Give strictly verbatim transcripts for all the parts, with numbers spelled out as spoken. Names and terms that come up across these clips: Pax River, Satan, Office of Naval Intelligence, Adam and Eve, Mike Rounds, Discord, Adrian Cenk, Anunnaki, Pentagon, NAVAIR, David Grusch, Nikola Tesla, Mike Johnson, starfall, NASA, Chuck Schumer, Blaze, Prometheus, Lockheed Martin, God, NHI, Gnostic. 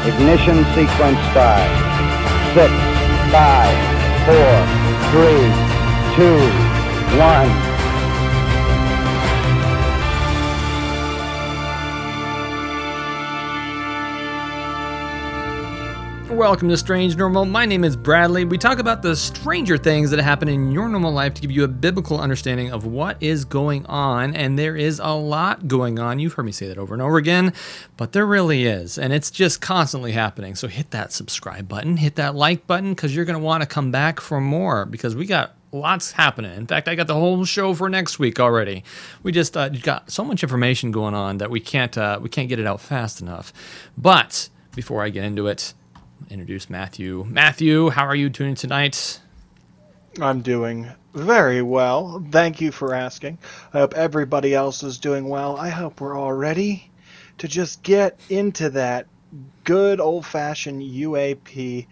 Ignition sequence start. Six, five, four, three, two, one. Welcome to Strange Normal. My name is Bradley. We talk about the stranger things that happen in your normal life to give you a biblical understanding of what is going on, and there is a lot going on. You've heard me say that over and over again, but there really is, and it's just constantly happening. So hit that subscribe button, hit that like button, because you're going to want to come back for more, because we got lots happening. In fact, I got the whole show for next week already. We just uh, got so much information going on that we can't uh, we can't get it out fast enough. But before I get into it, introduce Matthew. Matthew, how are you doing tonight? I'm doing very well. Thank you for asking. I hope everybody else is doing well. I hope we're all ready to just get into that good old-fashioned U A P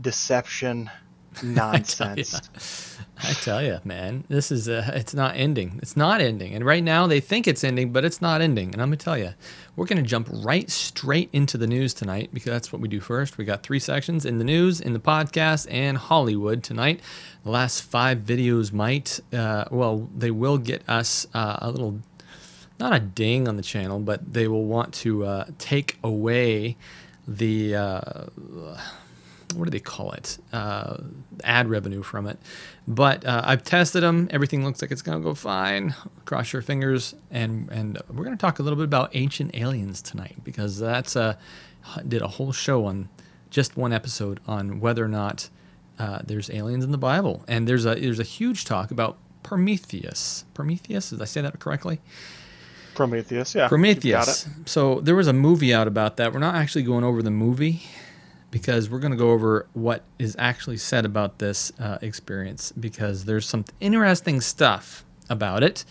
deception nonsense. I tell you, man, this is uh, it's not ending. It's not ending. And right now they think it's ending, but it's not ending. And I'm going to tell you, we're going to jump right straight into the news tonight, because that's what we do first. We got three sections: in the news, in the podcast, and Hollywood tonight. The last five videos might, uh, well, they will get us uh, a little, not a ding on the channel, but they will want to uh, take away the... Uh, what do they call it? Uh, ad revenue from it. But uh, I've tested them. Everything looks like it's going to go fine. Cross your fingers. And, and we're going to talk a little bit about ancient aliens tonight, because that's a, did a whole show on just one episode on whether or not uh, there's aliens in the Bible. And there's a, there's a huge talk about Prometheus. Prometheus, did I say that correctly? Prometheus, yeah. Prometheus. So there was a movie out about that. We're not actually going over the movie, because we're going to go over what is actually said about this uh, experience, because there's some interesting stuff about it.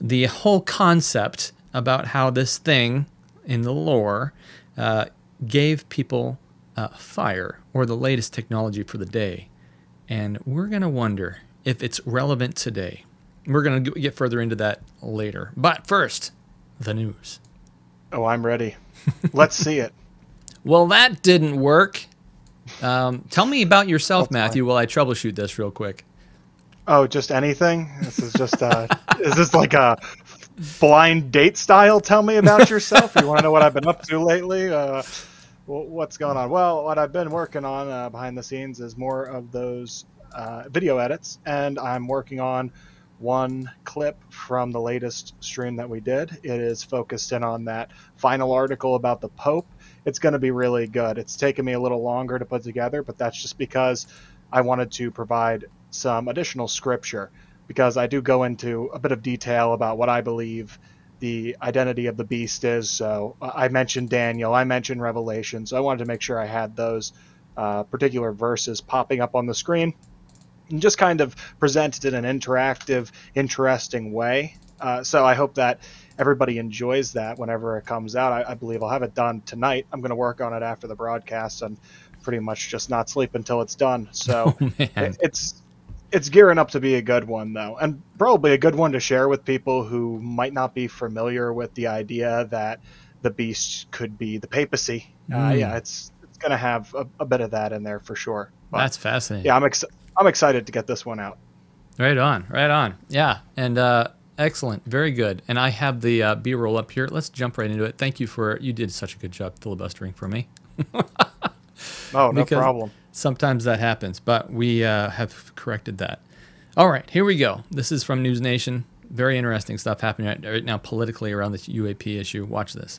The whole concept about how this thing in the lore uh, gave people uh, fire, or the latest technology for the day. And we're going to wonder if it's relevant today. We're going to get further into that later. But first, the news. Oh, I'm ready. Let's see it. Well, that didn't work. Um, tell me about yourself, Matthew, while I troubleshoot this real quick. Oh, just anything? This is just uh, is this like a blind date style? Tell me about yourself. You want to know what I've been up to lately? Uh, what's going on? Well, what I've been working on uh, behind the scenes is more of those uh, video edits, and I'm working on one clip from the latest stream that we did. It is focused in on that final article about the Pope. It's going to be really good. It's taken me a little longer to put together, but that's just because I wanted to provide some additional scripture, because I do go into a bit of detail about what I believe the identity of the beast is. So I mentioned Daniel, I mentioned Revelation, so I wanted to make sure I had those uh, particular verses popping up on the screen, and just kind of presented in an interactive, interesting way. Uh, so I hope that everybody enjoys that whenever it comes out. I, I believe I'll have it done tonight. I'm going to work on it after the broadcast and pretty much just not sleep until it's done. So oh, it, it's it's gearing up to be a good one, though, and probably a good one to share with people who might not be familiar with the idea that the beast could be the papacy. Mm. Uh, yeah, it's it's going to have a, a bit of that in there for sure. But that's fascinating. Yeah, I'm ex I'm excited to get this one out. Right on, right on. Yeah, and. Uh... Excellent. Very good. And I have the uh, B-roll up here. Let's jump right into it. Thank you for, you did such a good job filibustering for me. Oh, no problem. Sometimes that happens, but we uh, have corrected that. All right, here we go. This is from News Nation. Very interesting stuff happening right, right now politically around this U A P issue. Watch this.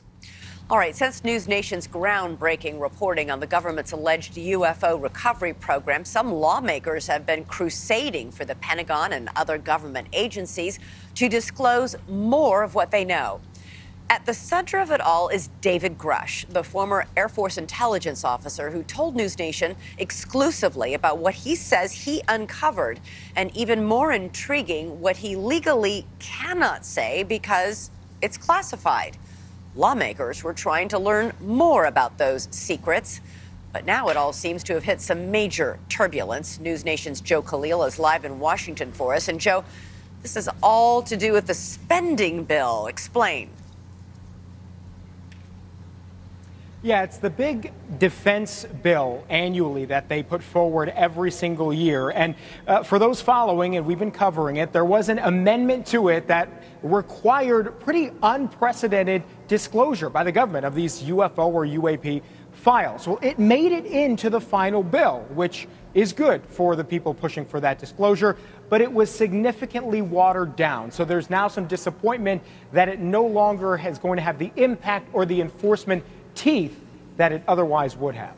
All right, since News Nation's groundbreaking reporting on the government's alleged U F O recovery program, some lawmakers have been crusading for the Pentagon and other government agencies to disclose more of what they know. At the center of it all is David Grusch, the former Air Force intelligence officer who told News Nation exclusively about what he says he uncovered, and even more intriguing, what he legally cannot say because it's classified. Lawmakers were trying to learn more about those secrets, but now it all seems to have hit some major turbulence. News Nation's Joe Khalil is live in Washington for us. And Joe, this is all to do with the spending bill. Explain. Yeah, it's the big defense bill annually that they put forward every single year. And uh, for those following, and we've been covering it, there was an amendment to it that required pretty unprecedented disclosure by the government of these U F O or U A P files. Well, it made it into the final bill, which is good for the people pushing for that disclosure, but it was significantly watered down. So there's now some disappointment that it no longer is going to have the impact or the enforcement teeth that it otherwise would have.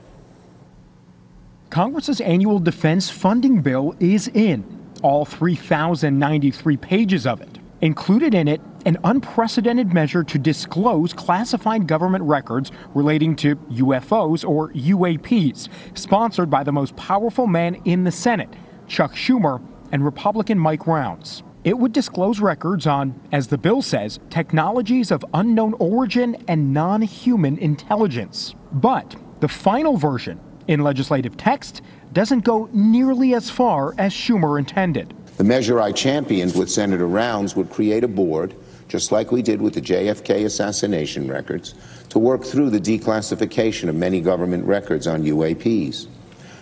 Congress's annual defense funding bill is in, all three thousand ninety-three pages of it. Included in it, an unprecedented measure to disclose classified government records relating to U F Os or U A Ps, sponsored by the most powerful man in the Senate, Chuck Schumer, and Republican Mike Rounds. It would disclose records on, as the bill says, technologies of unknown origin and non-human intelligence. But the final version, in legislative text, doesn't go nearly as far as Schumer intended. The measure I championed with Senator Rounds would create a board, just like we did with the J F K assassination records, to work through the declassification of many government records on U A Ps.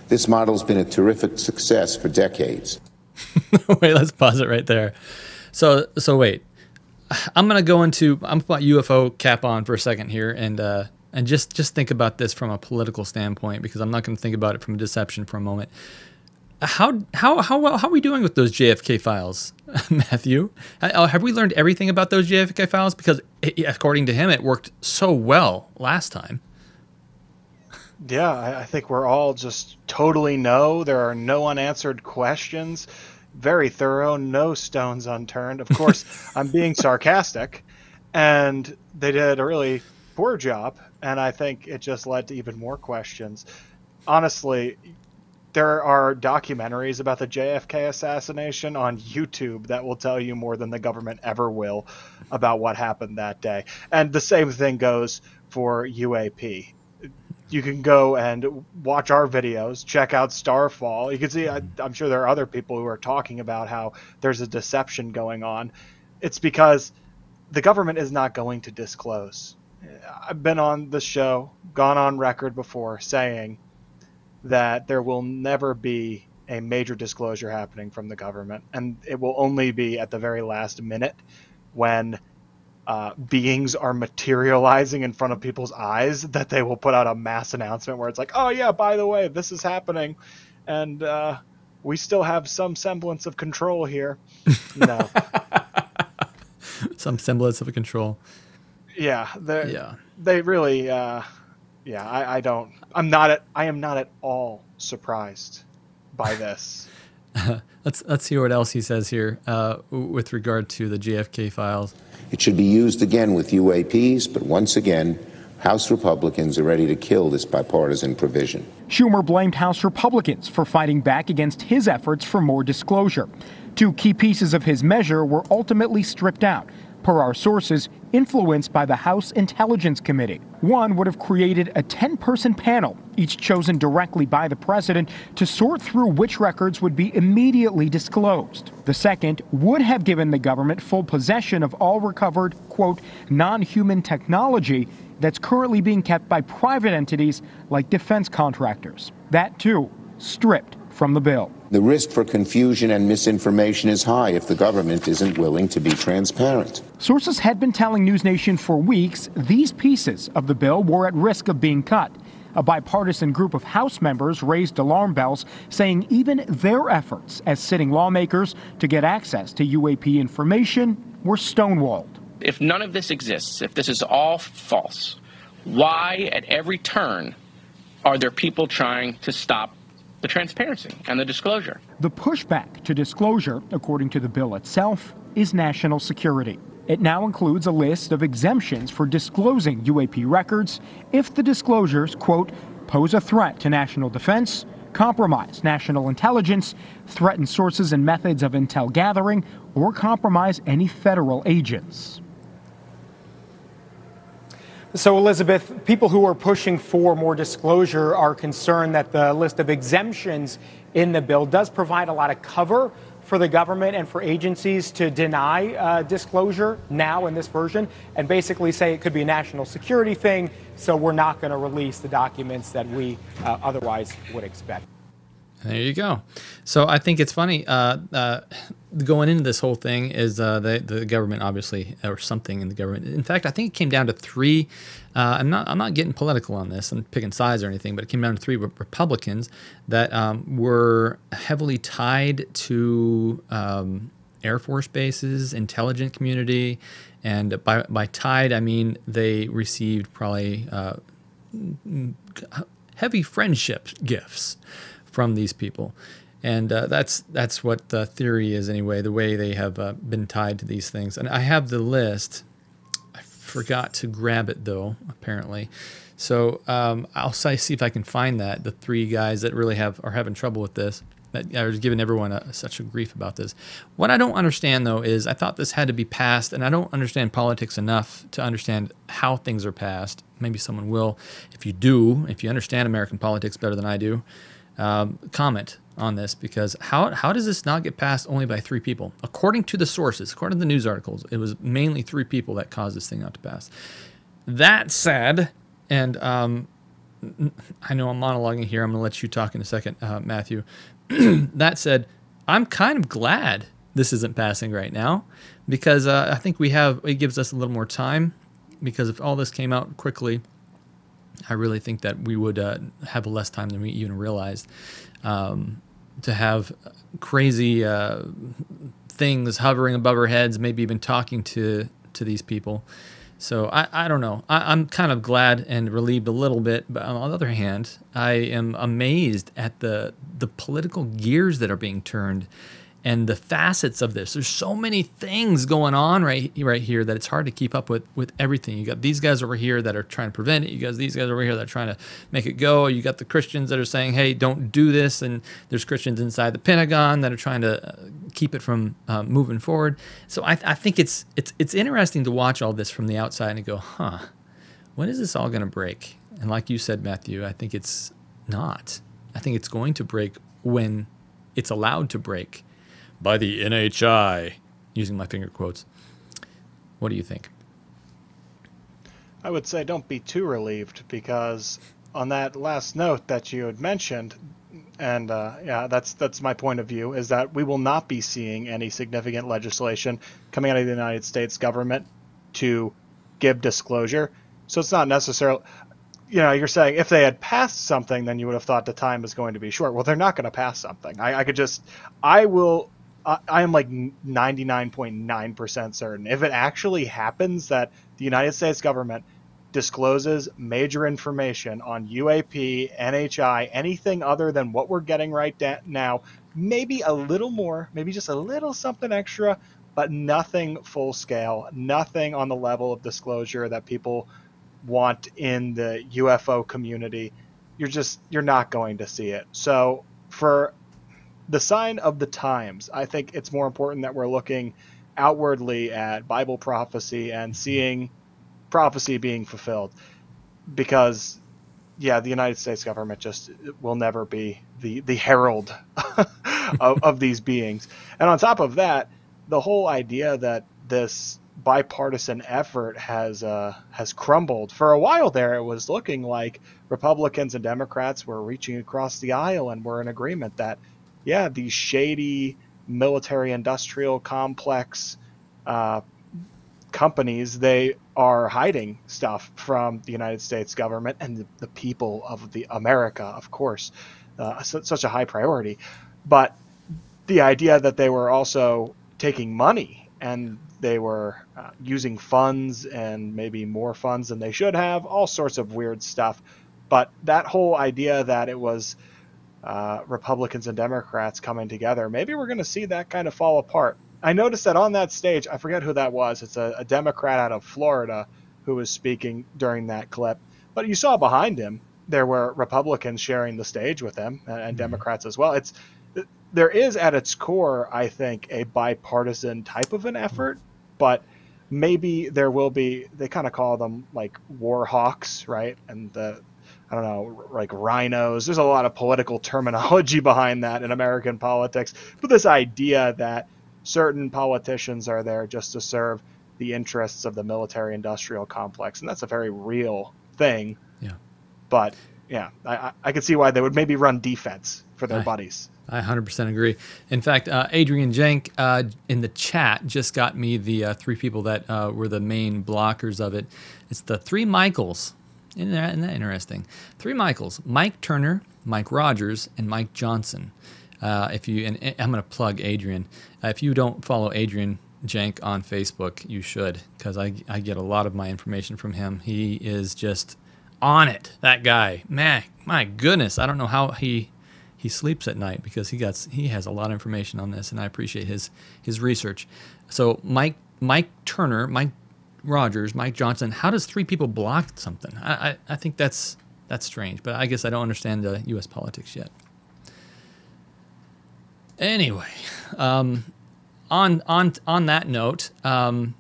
This model's been a terrific success for decades. Wait, let's pause it right there. So, so wait, I'm going to go into, I'm going to put U F O cap on for a second here and, uh, and just, just think about this from a political standpoint, because I'm not going to think about it from deception for a moment. How, how, how well, how are we doing with those J F K files, Matthew? Have we learned everything about those J F K files? Because it, according to him, it worked so well last time. Yeah, I think we're all just totally no. There are no unanswered questions. Very thorough, no stones unturned. Of course, I'm being sarcastic. And they did a really poor job. And I think it just led to even more questions. Honestly, there are documentaries about the J F K assassination on YouTube that will tell you more than the government ever will about what happened that day. And the same thing goes for U A P. You can go and watch our videos, check out Starfall. You can see, I, I'm sure there are other people who are talking about how there's a deception going on. It's because the government is not going to disclose. I've been on the show, gone on record before, saying that there will never be a major disclosure happening from the government. And it will only be at the very last minute when Uh, beings are materializing in front of people's eyes that they will put out a mass announcement where it's like, oh yeah, by the way, this is happening, and uh, we still have some semblance of control here. No. Some semblance of control. Yeah. Yeah. They really. Uh, yeah. I, I don't. I'm not at. I am not at all surprised by this. Uh, let's let's see what else he says here uh, with regard to the J F K files. It should be used again with U A Ps, but once again, House Republicans are ready to kill this bipartisan provision. Schumer blamed House Republicans for fighting back against his efforts for more disclosure. Two key pieces of his measure were ultimately stripped out, per our sources, influenced by the House Intelligence Committee. One would have created a ten-person panel, each chosen directly by the president, to sort through which records would be immediately disclosed. The second would have given the government full possession of all recovered, quote, non-human technology that's currently being kept by private entities like defense contractors. That, too, stripped from the bill. The risk for confusion and misinformation is high if the government isn't willing to be transparent. Sources had been telling News Nation for weeks these pieces of the bill were at risk of being cut. A bipartisan group of House members raised alarm bells, saying even their efforts as sitting lawmakers to get access to U A P information were stonewalled. If none of this exists, if this is all false, why at every turn are there people trying to stop the transparency and the disclosure? The pushback to disclosure, according to the bill itself, is national security. It now includes a list of exemptions for disclosing U A P records if the disclosures, quote, pose a threat to national defense, compromise national intelligence, threaten sources and methods of intel gathering, or compromise any federal agents. So, Elizabeth, people who are pushing for more disclosure are concerned that the list of exemptions in the bill does provide a lot of cover for the government and for agencies to deny uh, disclosure now in this version and basically say it could be a national security thing, so we're not going to release the documents that we uh, otherwise would expect. There you go. So I think it's funny. Uh, uh, going into this whole thing is uh, the, the government, obviously, or something in the government. In fact, I think it came down to three. Uh, I'm not I'm not getting political on this. I'm picking sides or anything, but it came down to three Republicans that um, were heavily tied to um, Air Force bases, intelligence community. And by, by tied, I mean they received probably uh, heavy friendship gifts from these people. And uh, that's that's what the theory is anyway, the way they have uh, been tied to these things. And I have the list. I forgot to grab it though, apparently. So um, I'll see if I can find that, the three guys that really have are having trouble with this, that are giving everyone a, such a grief about this. What I don't understand though is I thought this had to be passed, and I don't understand politics enough to understand how things are passed. Maybe someone will. If you do, if you understand American politics better than I do, Um, comment on this, because how, how does this not get passed only by three people? According to the sources, according to the news articles, it was mainly three people that caused this thing not to pass. That said, and um, I know I'm monologuing here. I'm going to let you talk in a second, uh, Matthew. That said, I'm kind of glad this isn't passing right now, because uh, I think we have, it gives us a little more time, because if all this came out quickly, I really think that we would uh, have less time than we even realized um, to have crazy uh, things hovering above our heads, maybe even talking to, to these people. So I, I don't know. I, I'm kind of glad and relieved a little bit. But on the other hand, I am amazed at the, the political gears that are being turned and the facets of this. There's so many things going on right, right here that it's hard to keep up with, with everything. You got these guys over here that are trying to prevent it. You got these guys over here that are trying to make it go. You got the Christians that are saying, hey, don't do this. And there's Christians inside the Pentagon that are trying to keep it from uh, moving forward. So I, I think it's, it's, it's interesting to watch all this from the outside and go, huh, when is this all going to break? And like you said, Matthew, I think it's not. I think it's going to break when it's allowed to break. By the N H I, using my finger quotes. What do you think? I would say don't be too relieved, because on that last note that you had mentioned, and uh, yeah, that's that's my point of view, is that we will not be seeing any significant legislation coming out of the United States government to give disclosure. So it's not necessarily, you know, you're saying if they had passed something, then you would have thought the time is going to be short. Well, they're not going to pass something. I, I could just, I will... I am like ninety-nine point nine percent certain if it actually happens that the United States government discloses major information on U A P, N H I, anything other than what we're getting right now, maybe a little more, maybe just a little something extra, but nothing full scale, nothing on the level of disclosure that people want in the U F O community. You're just, you're not going to see it. So for the sign of the times, I think it's more important that we're looking outwardly at Bible prophecy and seeing prophecy being fulfilled, because, yeah, the United States government just will never be the, the herald of, of these beings. And on top of that, the whole idea that this bipartisan effort has uh, has crumbled. For a while there, it was looking like Republicans and Democrats were reaching across the aisle and were in agreement that, yeah, these shady military-industrial complex uh, companies, they are hiding stuff from the United States government and the, the people of the America, of course. Uh, so, such a high priority. But the idea that they were also taking money and they were uh, using funds and maybe more funds than they should have, all sorts of weird stuff. But that whole idea that it was Uh, Republicans and Democrats coming together, maybe we're going to see that kind of fall apart. I noticed that on that stage, I forget who that was. It's a, a Democrat out of Florida who was speaking during that clip. But you saw behind him, there were Republicans sharing the stage with him and, and Democrats as well. It's there is at its core, I think, a bipartisan type of an effort, but maybe there will be, they kind of call them like war hawks, right? And the I don't know, like rhinos. There's a lot of political terminology behind that in American politics. But this idea that certain politicians are there just to serve the interests of the military industrial complex. And that's a very real thing. Yeah. But yeah, I, I could see why they would maybe run defense for their I, buddies. I one hundred percent agree. In fact, uh, Adrian Cenk uh, in the chat just got me the uh, three people that uh, were the main blockers of it. It's the three Michaels. Isn't that, isn't that interesting? Three Michaels, Mike Turner, Mike Rogers, and Mike Johnson. Uh, if you and I'm going to plug Adrian. Uh, if you don't follow Adrian Cenk on Facebook, you should, because I, I get a lot of my information from him. He is just on it, that guy. Man, my goodness, I don't know how he he sleeps at night, because he got he has a lot of information on this, and I appreciate his his research. So Mike Mike Turner, Mike Rogers, Mike Johnson. How does three people block something? I I, I think that's that's strange, but I guess I don't understand the U S politics yet. Anyway, um, on on on that note, um,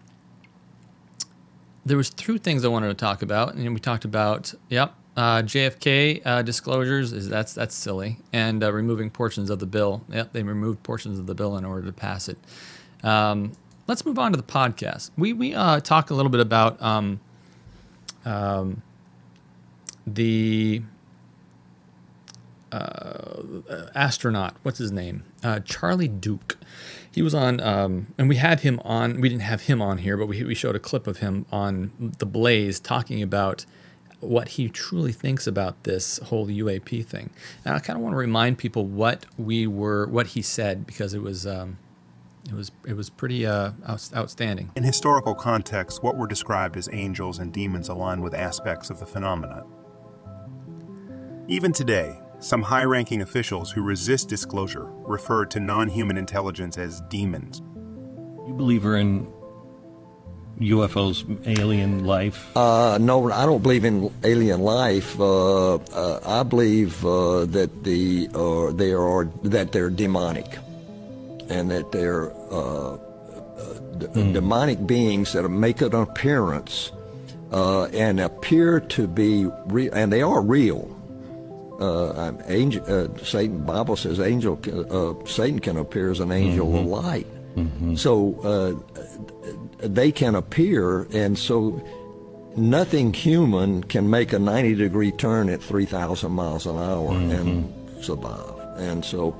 there was two things I wanted to talk about, and we talked about yep, uh, J F K uh, disclosures. Is that's that's silly, and uh, removing portions of the bill. Yep, they removed portions of the bill in order to pass it. Um, let's move on to the podcast. We we uh, talk a little bit about um, um, the. Uh, astronaut, what's his name? Uh, Charlie Duke. He was on, um, and we had him on, we didn't have him on here, but we, we showed a clip of him on the Blaze talking about what he truly thinks about this whole U A P thing. And I kind of want to remind people what we were, what he said, because it was, um, it was, it was pretty uh, out, outstanding. In historical context, what were described as angels and demons aligned with aspects of the phenomenon. Even today, some high-ranking officials who resist disclosure refer to non-human intelligence as demons. You believe in U F Os, alien life? Uh, no, I don't believe in alien life. Uh, uh, I believe uh, that the uh, they are that they're demonic, and that they're uh, uh, mm. demonic beings that make an appearance uh, and appear to be real, and they are real. Uh, angel, uh, Satan. Bible says angel. Uh, Satan can appear as an angel mm-hmm. of light. Mm-hmm. So uh, they can appear, and so nothing human can make a ninety degree turn at three thousand miles an hour mm-hmm. and survive. And so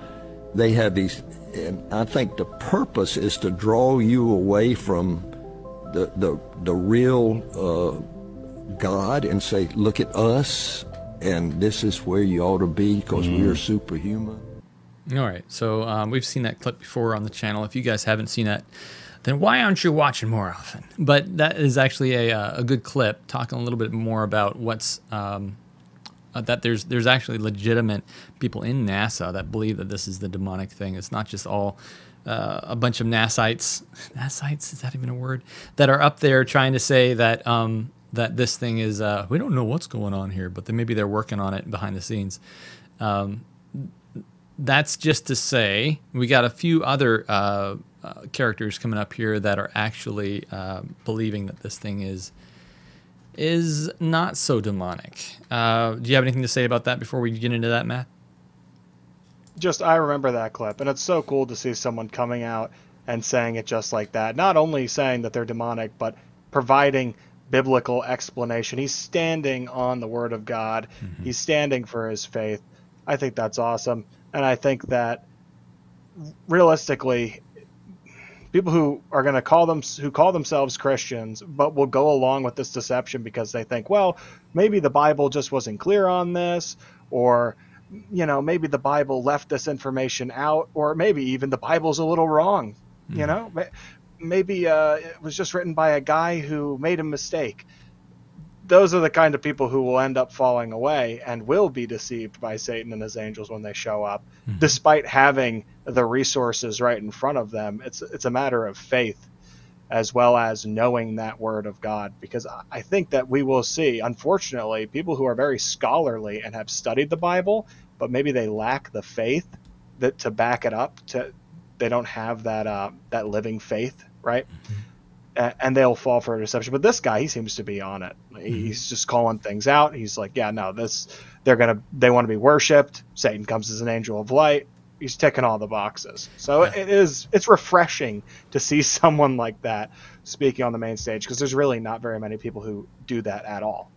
they have these. And I think the purpose is to draw you away from the the the real uh, God and say, look at us. And this is where you ought to be, because mm. we are superhuman. All right, so um, we've seen that clip before on the channel. If you guys haven't seen that, then why aren't you watching more often? But that is actually a, uh, a good clip, talking a little bit more about what's um, uh, that there's there's actually legitimate people in NASA that believe that this is the demonic thing. It's not just all uh, a bunch of NASites. NASites, is that even a word? That are up there trying to say that. Um, that this thing is, uh, we don't know what's going on here, but then maybe they're working on it behind the scenes. Um, that's just to say, we got a few other uh, uh, characters coming up here that are actually uh, believing that this thing is is not so demonic. Uh, do you have anything to say about that before we get into that, Matt? Just, I remember that clip, and it's so cool to see someone coming out and saying it just like that. Not only saying that they're demonic, but providing biblical explanation. He's standing on the word of God. Mm-hmm. He's standing for his faith. I think that's awesome. And I think that realistically, people who are going to call them, who call themselves Christians, but will go along with this deception because they think, well, maybe the Bible just wasn't clear on this, or, you know, maybe the Bible left this information out, or maybe even the Bible's a little wrong, mm. you know? Maybe uh, it was just written by a guy who made a mistake. Those are the kind of people who will end up falling away and will be deceived by Satan and his angels when they show up, mm-hmm. despite having the resources right in front of them. It's, it's a matter of faith as well as knowing that word of God, because I think that we will see, unfortunately, people who are very scholarly and have studied the Bible, but maybe they lack the faith that to back it up, to they don't have that uh, that living faith. Right. Mm-hmm. and they'll fall for a deception. But this guy, he seems to be on it. He's mm-hmm. just calling things out. He's like, yeah, no, this, they're gonna, they want to be worshipped. Satan comes as an angel of light. He's ticking all the boxes. So yeah. it is, it's refreshing to see someone like that speaking on the main stage, because there's really not very many people who do that at all.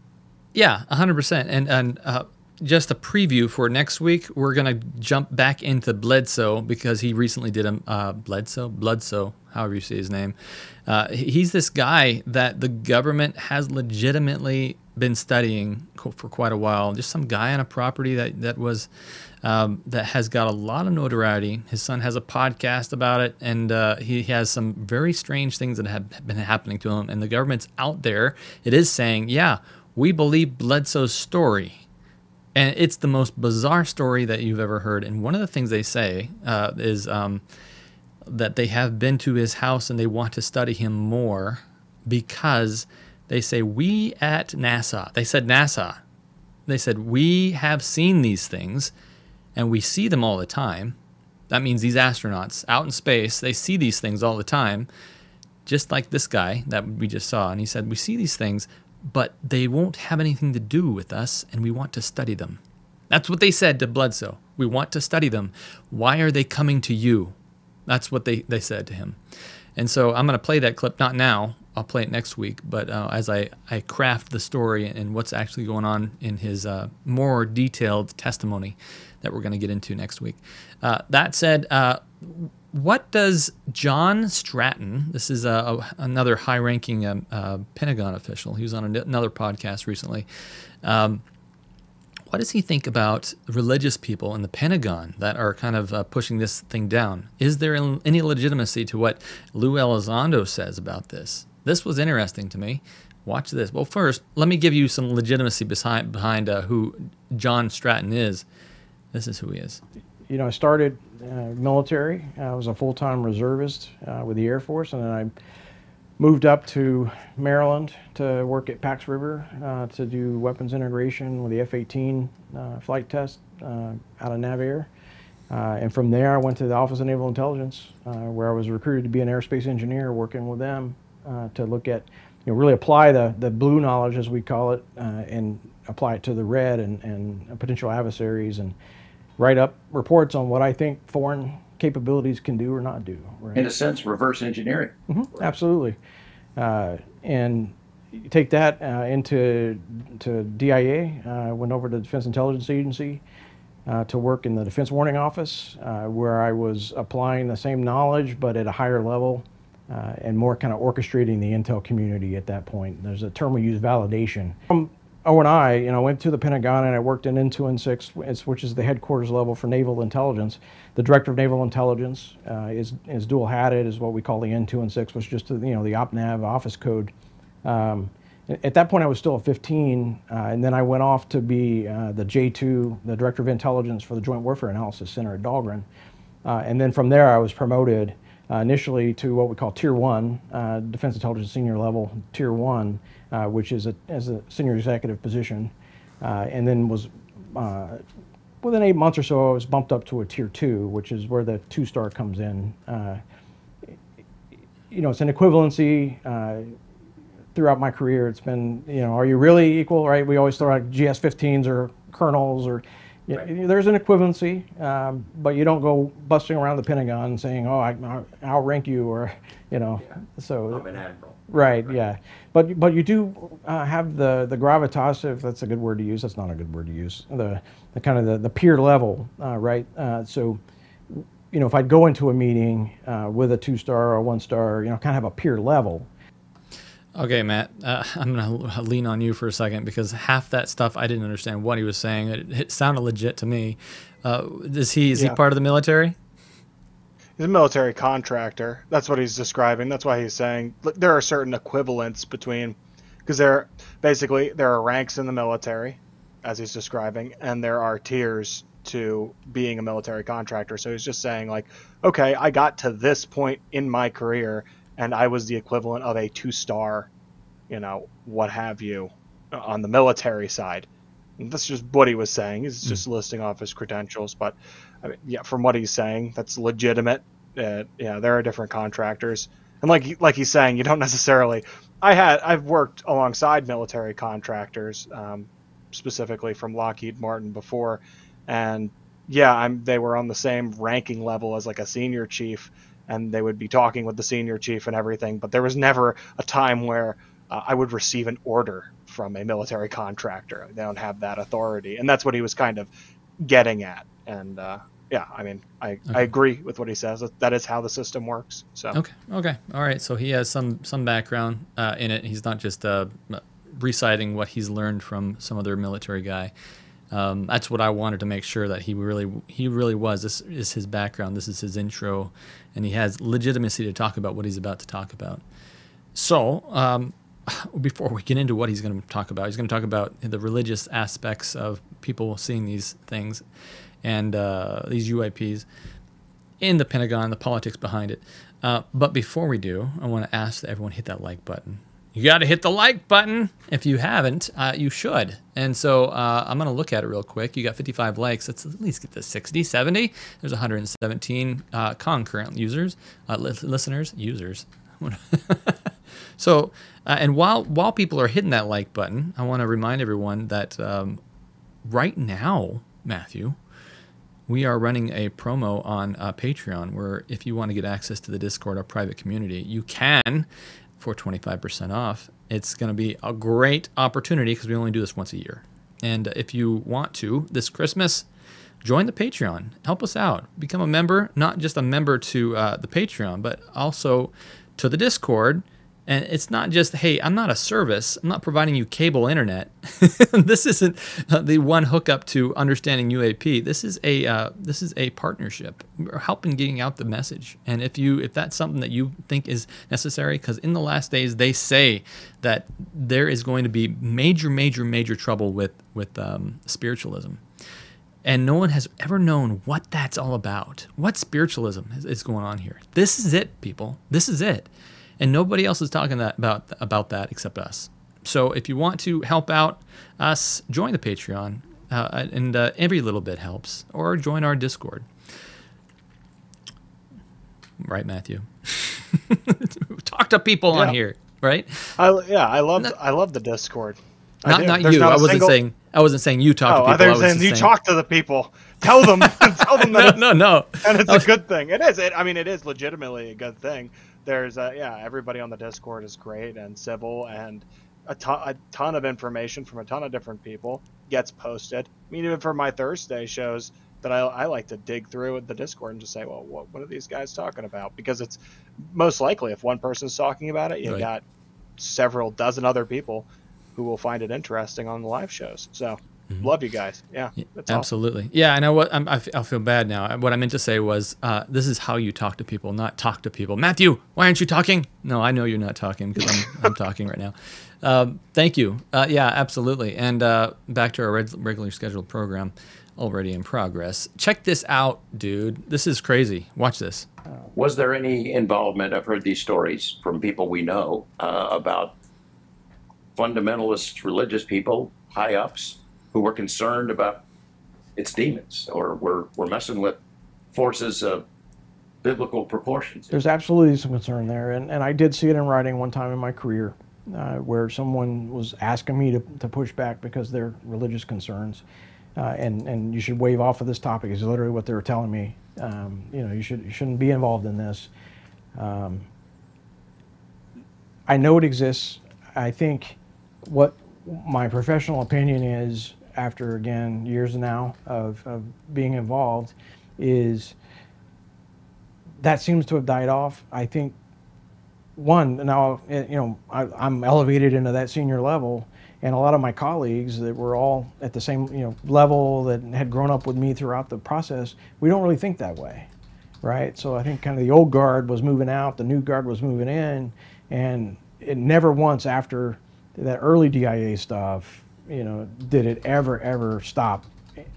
Yeah, one hundred percent. And, and uh, just a preview for next week, we're going to jump back into Bledsoe, because he recently did a uh, Bledsoe, Bledsoe, however you say his name. Uh, he's this guy that the government has legitimately been studying for quite a while. Just some guy on a property that, that was... Um, that has got a lot of notoriety. His son has a podcast about it, and uh, he has some very strange things that have been happening to him. And the government's out there. It is saying, yeah, we believe Bledsoe's story. And it's the most bizarre story that you've ever heard. And one of the things they say uh, is um, that they have been to his house and they want to study him more, because they say, we at NASA, they said NASA, they said, we have seen these things. And we see them all the time. That means these astronauts out in space, they see these things all the time, just like this guy that we just saw. And he said, we see these things, but they won't have anything to do with us, and we want to study them. That's what they said to Bledsoe. We want to study them. Why are they coming to you? That's what they, they said to him. And so I'm going to play that clip, not now. I'll play it next week, but uh, as I, I craft the story and what's actually going on in his uh, more detailed testimony that we're going to get into next week. Uh, that said, uh, what does John Stratton, this is a, a, another high-ranking um, uh, Pentagon official, he was on an, another podcast recently, um, what does he think about religious people in the Pentagon that are kind of uh, pushing this thing down? Is there any legitimacy to what Lou Elizondo says about this? This was interesting to me. Watch this. Well, first, let me give you some legitimacy behind, behind uh, who John Stratton is. This is who he is. You know, I started uh, military. I was a full-time reservist uh, with the Air Force, and then I moved up to Maryland to work at Pax River uh, to do weapons integration with the F eighteen uh, flight test uh, out of NAVAIR. Uh, and from there, I went to the Office of Naval Intelligence, uh, where I was recruited to be an aerospace engineer working with them uh, to look at, you know, really apply the, the blue knowledge, as we call it, uh, and apply it to the red and, and potential adversaries, and write up reports on what I think foreign capabilities can do or not do. Right? In a sense, reverse engineering. Mm-hmm. Right. Absolutely. Uh, and you take that uh, into to D I A. I uh, went over to the Defense Intelligence Agency uh, to work in the Defense Warning Office, uh, where I was applying the same knowledge, but at a higher level uh, and more kind of orchestrating the intel community at that point. There's a term we use, validation. Um, Oh, and I, you know, went to the Pentagon and I worked in N two and six, which is the headquarters level for naval intelligence. The director of naval intelligence uh, is is dual-hatted, is what we call the N two and six, which is just, you know, the OpNav office code. Um, at that point, I was still a fifteen, uh, and then I went off to be uh, the J two, the director of intelligence for the Joint Warfare Analysis Center at Dahlgren. Uh, and then from there, I was promoted uh, initially to what we call Tier one, uh, Defense Intelligence Senior Level Tier one. Uh, which is a, as a senior executive position, uh, and then was, uh, within eight months or so, I was bumped up to a Tier two, which is where the two-star comes in. Uh, you know, it's an equivalency. Uh, throughout my career, it's been, you know, are you really equal, right? We always throw out G S fifteens or colonels or, you right. know, there's an equivalency, um, but you don't go busting around the Pentagon and saying, oh, I, I'll rank you or, you know, yeah. so. I'm an admiral. Right, right, yeah, but but you do uh, have the the gravitas, if that's a good word to use. That's not a good word to use. The the kind of the, the peer level, uh, right? Uh, so, you know, if I'd go into a meeting uh, with a two star or one star, you know, kind of have a peer level. Okay, Matt, uh, I'm gonna lean on you for a second, because half that stuff I didn't understand what he was saying. It, it sounded legit to me. Uh, is he is yeah. he part of the military? He's a military contractor. That's what he's describing. That's why he's saying there are certain equivalents between, because there basically there are ranks in the military, as he's describing, and there are tiers to being a military contractor. So he's just saying, like, okay, I got to this point in my career and I was the equivalent of a two-star, you know, what have you, on the military side. And that's just what he was saying. He's just mm-hmm. listing off his credentials, but. I mean, yeah, from what he's saying, that's legitimate. Uh, yeah, there are different contractors. And like like he's saying, you don't necessarily. I had I've worked alongside military contractors, um, specifically from Lockheed Martin before, and yeah, I'm they were on the same ranking level as like a senior chief, and they would be talking with the senior chief and everything. But there was never a time where uh, I would receive an order from a military contractor. They don't have that authority, and that's what he was kind of getting at. And uh, yeah, I mean, I, okay. I agree with what he says. That is how the system works. So okay, okay, all right. So he has some some background uh, in it. He's not just uh, reciting what he's learned from some other military guy. Um, that's what I wanted to make sure that he really he really was. This is his background. This is his intro, and he has legitimacy to talk about what he's about to talk about. So um, before we get into what he's going to talk about, he's going to talk about the religious aspects of people seeing these things and uh, these U A Ps in the Pentagon, the politics behind it. Uh, but before we do, I want to ask that everyone hit that like button. You got to hit the like button. If you haven't, uh, you should. And so uh, I'm going to look at it real quick. You got fifty-five likes. Let's at least get to sixty, seventy. There's one hundred seventeen uh, concurrent users, uh, li listeners, users. So, uh, and while, while people are hitting that like button, I want to remind everyone that um, right now, Matthew, we are running a promo on uh, Patreon where if you want to get access to the Discord, our private community, you can for twenty-five percent off. It's going to be a great opportunity because we only do this once a year. And if you want to, this Christmas, join the Patreon. Help us out. Become a member, not just a member to uh, the Patreon, but also to the Discord. And it's not just, hey, I'm not a service. I'm not providing you cable internet. This isn't the one hookup to understanding U A P. This is a uh, this is a partnership. We're helping getting out the message. And if you if that's something that you think is necessary, because in the last days they say that there is going to be major, major, major trouble with with um, spiritualism, and no one has ever known what that's all about. What spiritualism is, is going on here? This is it, people. This is it. And nobody else is talking that, about about that except us. So if you want to help out us, join the Patreon, uh, and uh, every little bit helps, or join our Discord. Right, Matthew? Talk to people yeah. on here, right? I, yeah, I love I love the Discord. Not I not There's you. Not I wasn't single... saying I wasn't saying you talk oh, to people. I was saying you saying... talk to the people. Tell them. Tell them. That no, it's, no, no. And it's was... a good thing. It is. It, I mean, it is legitimately a good thing. There's a, yeah, everybody on the Discord is great and civil, and a ton, a ton of information from a ton of different people gets posted. I mean, even for my Thursday shows that I, I like to dig through the Discord and just say, well, what, what are these guys talking about? Because it's most likely if one person's talking about it, you've right. got several dozen other people who will find it interesting on the live shows. So mm-hmm. love you guys. Yeah, that's absolutely. Awesome. Yeah, I know what I'm, I feel bad now. What I meant to say was, uh, this is how you talk to people, not talk to people. Matthew, why aren't you talking? No, I know you're not talking because I'm, I'm talking right now. Um, thank you. Uh, yeah, absolutely. And uh, back to our reg regular scheduled program, already in progress. Check this out, dude. This is crazy. Watch this. Was there any involvement? I've heard these stories from people we know uh, about fundamentalist religious people, high ups, who were concerned about its demons, or we're, we're messing with forces of biblical proportions. There's absolutely some concern there, and, and I did see it in writing one time in my career uh, where someone was asking me to, to push back because they're religious concerns, uh, and, and you should wave off of this topic is literally what they were telling me. Um, you know, you, should, you shouldn't be involved in this. Um, I know it exists. I think what my professional opinion is, after, again, years now of, of being involved, is that seems to have died off. I think, one, now, you know, I, I'm elevated into that senior level, and a lot of my colleagues that were all at the same, you know, level that had grown up with me throughout the process, we don't really think that way, right? So I think kind of the old guard was moving out, the new guard was moving in, and it never once after that early D I A stuff, you know, did it ever, ever stop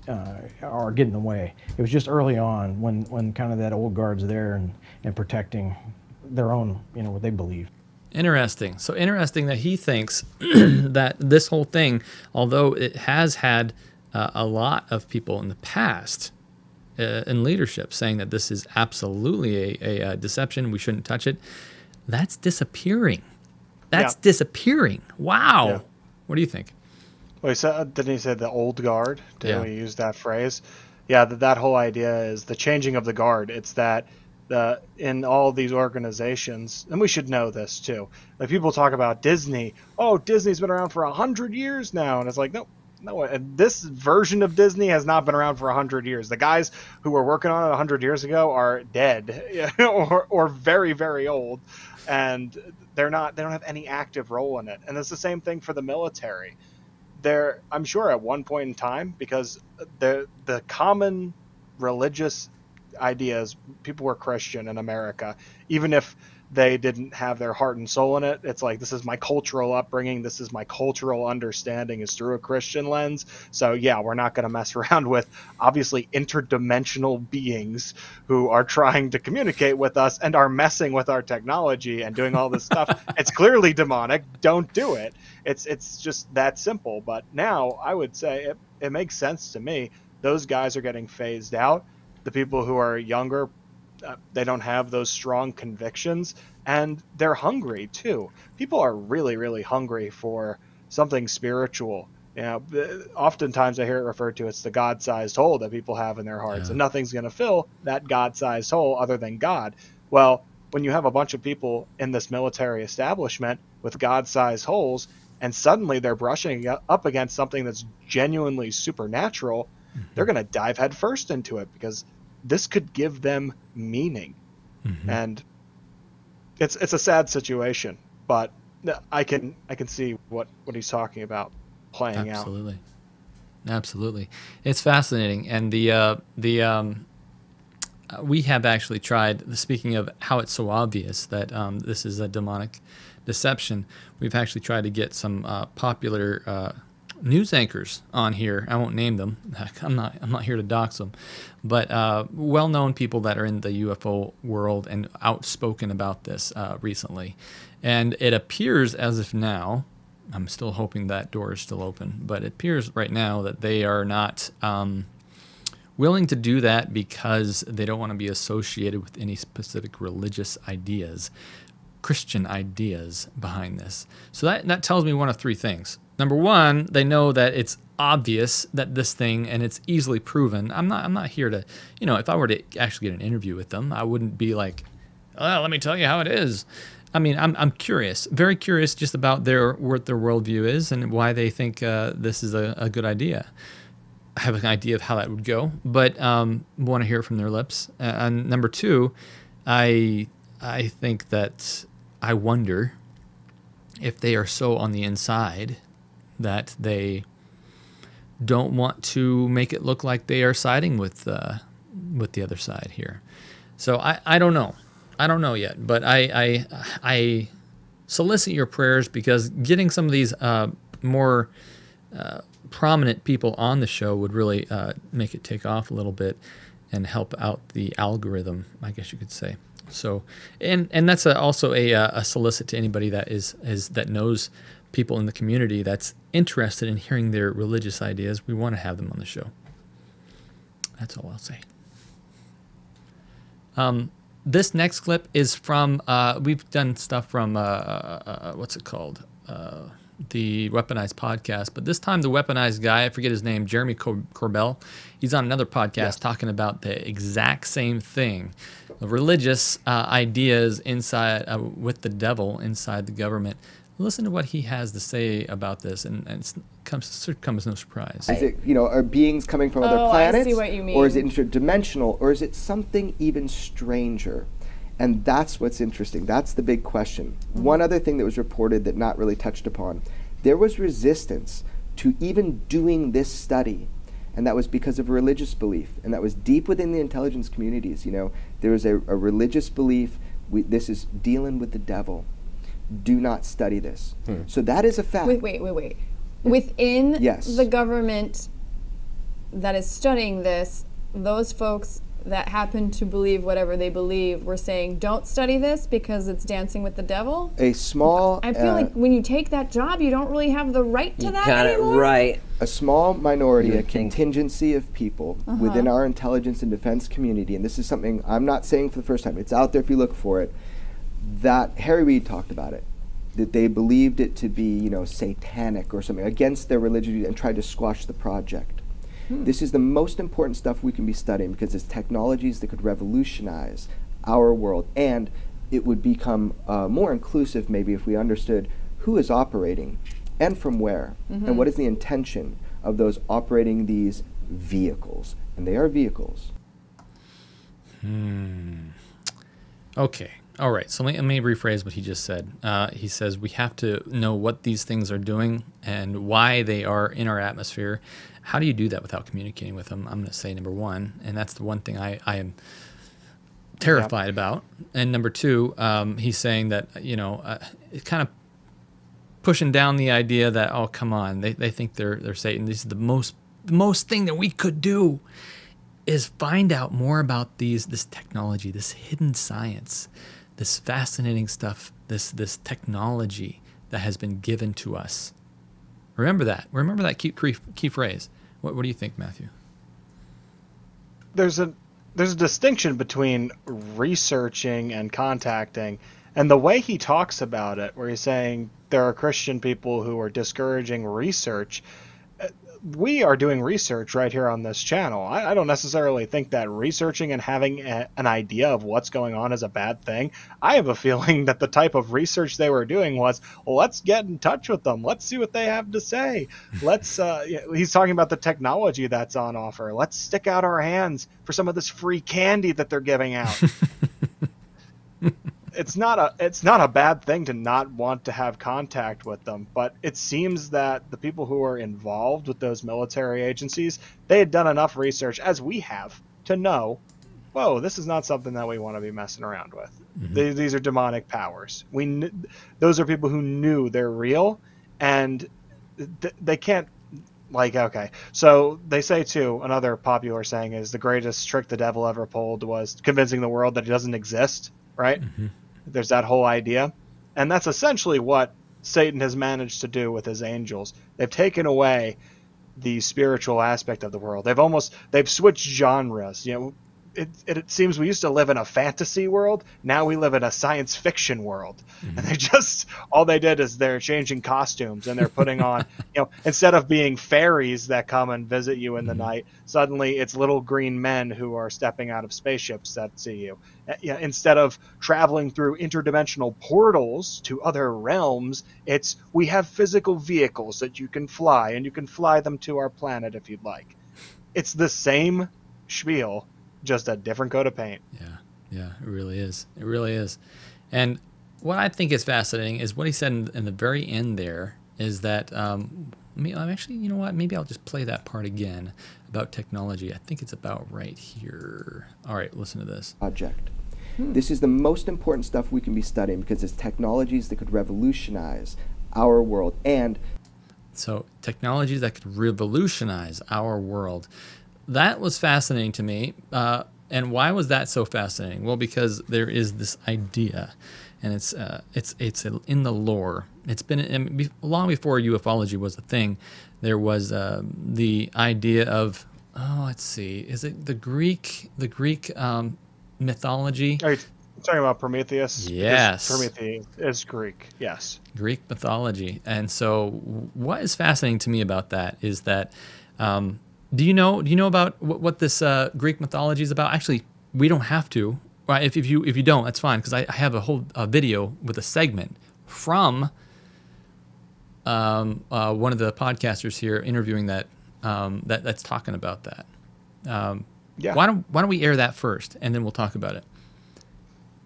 uh, or get in the way. It was just early on when, when kind of that old guard's there and, and protecting their own, you know, what they believe. Interesting. So interesting that he thinks that this whole thing, although it has had uh, a lot of people in the past uh, in leadership saying that this is absolutely a, a, a deception, we shouldn't touch it, That's disappearing. That's yeah. disappearing. Wow. Yeah. What do you think? Well, he said, didn't he say the old guard? Didn't yeah. we use that phrase? Yeah, that, that whole idea is the changing of the guard. It's that the in all these organizations, and we should know this too. Like people talk about Disney. Oh, Disney's been around for a hundred years now. And it's like, no, no. And this version of Disney has not been around for a hundred years. The guys who were working on it a hundred years ago are dead or, or very, very old. And they're not, they don't have any active role in it. And it's the same thing for the military. There, I'm sure at one point in time, because the the common religious ideas, people were Christian in America, even if they didn't have their heart and soul in it. It's like, this is my cultural upbringing. This is my cultural understanding is through a Christian lens. So yeah, we're not going to mess around with obviously interdimensional beings who are trying to communicate with us and are messing with our technology and doing all this stuff. It's clearly demonic. Don't do it. It's, it's just that simple. But now I would say it, it makes sense to me. Those guys are getting phased out. The people who are younger, Uh, they don't have those strong convictions, and they're hungry too. People are really, really hungry for something spiritual. You know, oftentimes I hear it referred to as the God-sized hole that people have in their hearts, yeah. and nothing's going to fill that God-sized hole other than God. Well, when you have a bunch of people in this military establishment with God-sized holes, and suddenly they're brushing up against something that's genuinely supernatural, mm-hmm. they're going to dive headfirst into it because this could give them meaning. Mm-hmm. And it's, it's a sad situation, but I can, I can see what, what he's talking about playing Absolutely. out. Absolutely. Absolutely. It's fascinating. And the, uh, the, um, we have actually tried, speaking of how it's so obvious that, um, this is a demonic deception. We've actually tried to get some, uh, popular, uh, news anchors on here. I won't name them. I'm not. I'm not here to dox them, but uh, well-known people that are in the U F O world and outspoken about this uh, recently. And it appears as if now, I'm still hoping that door is still open, but it appears right now that they are not um, willing to do that because they don't want to be associated with any specific religious ideas, Christian ideas behind this. So that that tells me one of three things. Number one, they know that it's obvious that this thing, and it's easily proven. I'm not I'm not here to, you know, if I were to actually get an interview with them, I wouldn't be like, oh, let me tell you how it is. I mean, I'm, I'm curious, very curious just about their what their worldview is and why they think uh, this is a, a good idea. I have an idea of how that would go, but um, want to hear it from their lips. Uh, and number two, I, I think that I wonder if they are so on the inside that they don't want to make it look like they are siding with uh, with the other side here. So I, I don't know. I don't know yet, but I, I, I solicit your prayers because getting some of these uh, more uh, prominent people on the show would really uh, make it take off a little bit and help out the algorithm, I guess you could say. So, and and that's a, also a, a solicit to anybody that is is that knows people in the community that's interested in hearing their religious ideas. We want to have them on the show. That's all I'll say. Um, this next clip is from, uh, we've done stuff from, uh, uh, what's it called? Uh, the Weaponized Podcast, but this time the Weaponized guy, I forget his name, Jeremy Corbell, he's on another podcast yes. talking about the exact same thing. The religious uh, ideas inside, uh, with the devil inside the government. Listen to what he has to say about this, and, and it comes, comes no surprise. Is it, you know, are beings coming from oh, other planets? I see what you mean. Or is it interdimensional, or is it something even stranger? And that's what's interesting. That's the big question. Mm-hmm. One other thing that was reported that not really touched upon, there was resistance to even doing this study, and that was because of religious belief, and that was deep within the intelligence communities. You know, there was a, a religious belief, we, this is dealing with the devil. Do not study this. Hmm. So that is a fact. Wait, wait, wait, wait. Yeah. Within yes. the government that is studying this, those folks that happen to believe whatever they believe were saying, don't study this because it's dancing with the devil? A small... I feel uh, like when you take that job, you don't really have the right to you that got anymore. It right. A small minority, a contingency of people uh-huh. within our intelligence and defense community, and this is something I'm not saying for the first time. It's out there if you look for it. that Harry Reid talked about it, that they believed it to be, you know, satanic or something, against their religion, and tried to squash the project. Hmm. This is the most important stuff we can be studying, because it's technologies that could revolutionize our world, and it would become uh, more inclusive maybe if we understood who is operating and from where, mm-hmm. and what is the intention of those operating these vehicles. And they are vehicles. Hmm. Okay. All right. So let me, let me rephrase what he just said. Uh, he says we have to know what these things are doing and why they are in our atmosphere. How do you do that without communicating with them? I'm going to say number one, and that's the one thing I, I am terrified yep. about. And number two, um, he's saying that, you know, uh, it kind of pushing down the idea that, oh, come on, they, they think they're they're Satan. This is the most the most thing that we could do is find out more about these this technology, this hidden science, this fascinating stuff, this this technology that has been given to us. Remember that. Remember that key key phrase. What what do you think, Matthew? There's a there's a distinction between researching and contacting. And the way he talks about it, where he's saying there are Christian people who are discouraging research, we are doing research right here on this channel. I, I don't necessarily think that researching and having a, an idea of what's going on is a bad thing. I have a feeling that the type of research they were doing was, well, let's get in touch with them. Let's see what they have to say. Let's. Uh, he's talking about the technology that's on offer. Let's stick out our hands for some of this free candy that they're giving out. It's not a it's not a bad thing to not want to have contact with them, but it seems that the people who are involved with those military agencies, they had done enough research, as we have, to know, whoa, this is not something that we want to be messing around with. Mm-hmm. These, these are demonic powers. We kn those are people who knew they're real, and th they can't. Like, okay, so they say, too, another popular saying is the greatest trick the devil ever pulled was convincing the world that he doesn't exist, right? Mm-hmm. There's that whole idea. And that's essentially what Satan has managed to do with his angels. They've taken away the spiritual aspect of the world. They've almost, they've switched genres. You know, it, it, it seems we used to live in a fantasy world. Now we live in a science fiction world. Mm-hmm. And they just, all they did is they're changing costumes and they're putting on, you know, instead of being fairies that come and visit you in mm-hmm. the night, suddenly it's little green men who are stepping out of spaceships that see you. Uh, you know, instead of traveling through interdimensional portals to other realms, it's we have physical vehicles that you can fly, and you can fly them to our planet if you'd like. It's the same spiel, just a different coat of paint. Yeah, yeah, it really is. It really is. And what I think is fascinating is what he said in, in the very end there is that, um, I mean, I'm actually, you know what, maybe I'll just play that part again about technology. I think it's about right here. All right, listen to this. Project. Hmm. This is the most important stuff we can be studying, because it's technologies that could revolutionize our world. And so technologies that could revolutionize our world. That was fascinating to me. Uh, and why was that so fascinating? Well, because there is this idea, and it's uh, it's it's in the lore. It's been and long before ufology was a thing. There was uh, the idea of, oh, let's see, is it the Greek the Greek um, mythology? Are you talking about Prometheus? Yes, is Prometheus is Greek. Yes, Greek mythology. And so, what is fascinating to me about that is that. Um, Do you know? Do you know about what, what this uh, Greek mythology is about? Actually, we don't have to. Right? If, if you if you don't, that's fine, because I, I have a whole uh, video with a segment from um, uh, one of the podcasters here interviewing that um, that that's talking about that. Um, yeah. Why don't Why don't we air that first, and then we'll talk about it?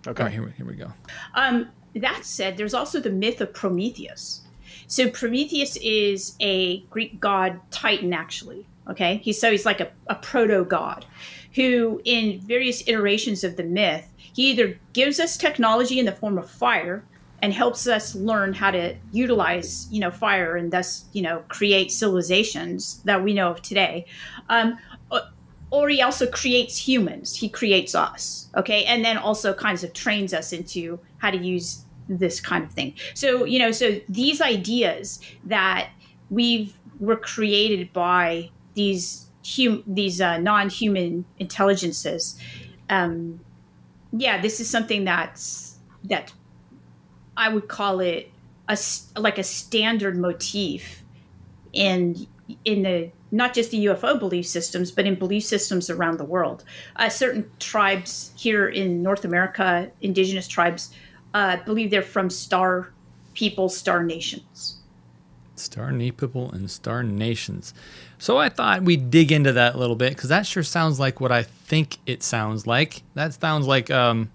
Okay. All right, here we here we go. Um, that said, there's also the myth of Prometheus. So Prometheus is a Greek god, Titan, actually. Okay, he's so he's like a, a proto-god who in various iterations of the myth, he either gives us technology in the form of fire and helps us learn how to utilize, you know, fire and thus, you know, create civilizations that we know of today. Um, or he also creates humans. He creates us. Okay, and then also kinds of trains us into how to use this kind of thing. So, you know, so these ideas that we've were created by these hum these uh, non-human intelligences. Um, yeah, this is something that's that's I would call it a like a standard motif in in the not just the U F O belief systems, but in belief systems around the world. Uh, certain tribes here in North America, indigenous tribes, uh, believe they're from star people, star nations. Star people and star nations. So I thought we'd dig into that a little bit, because that sure sounds like what I think it sounds like. That sounds like, um,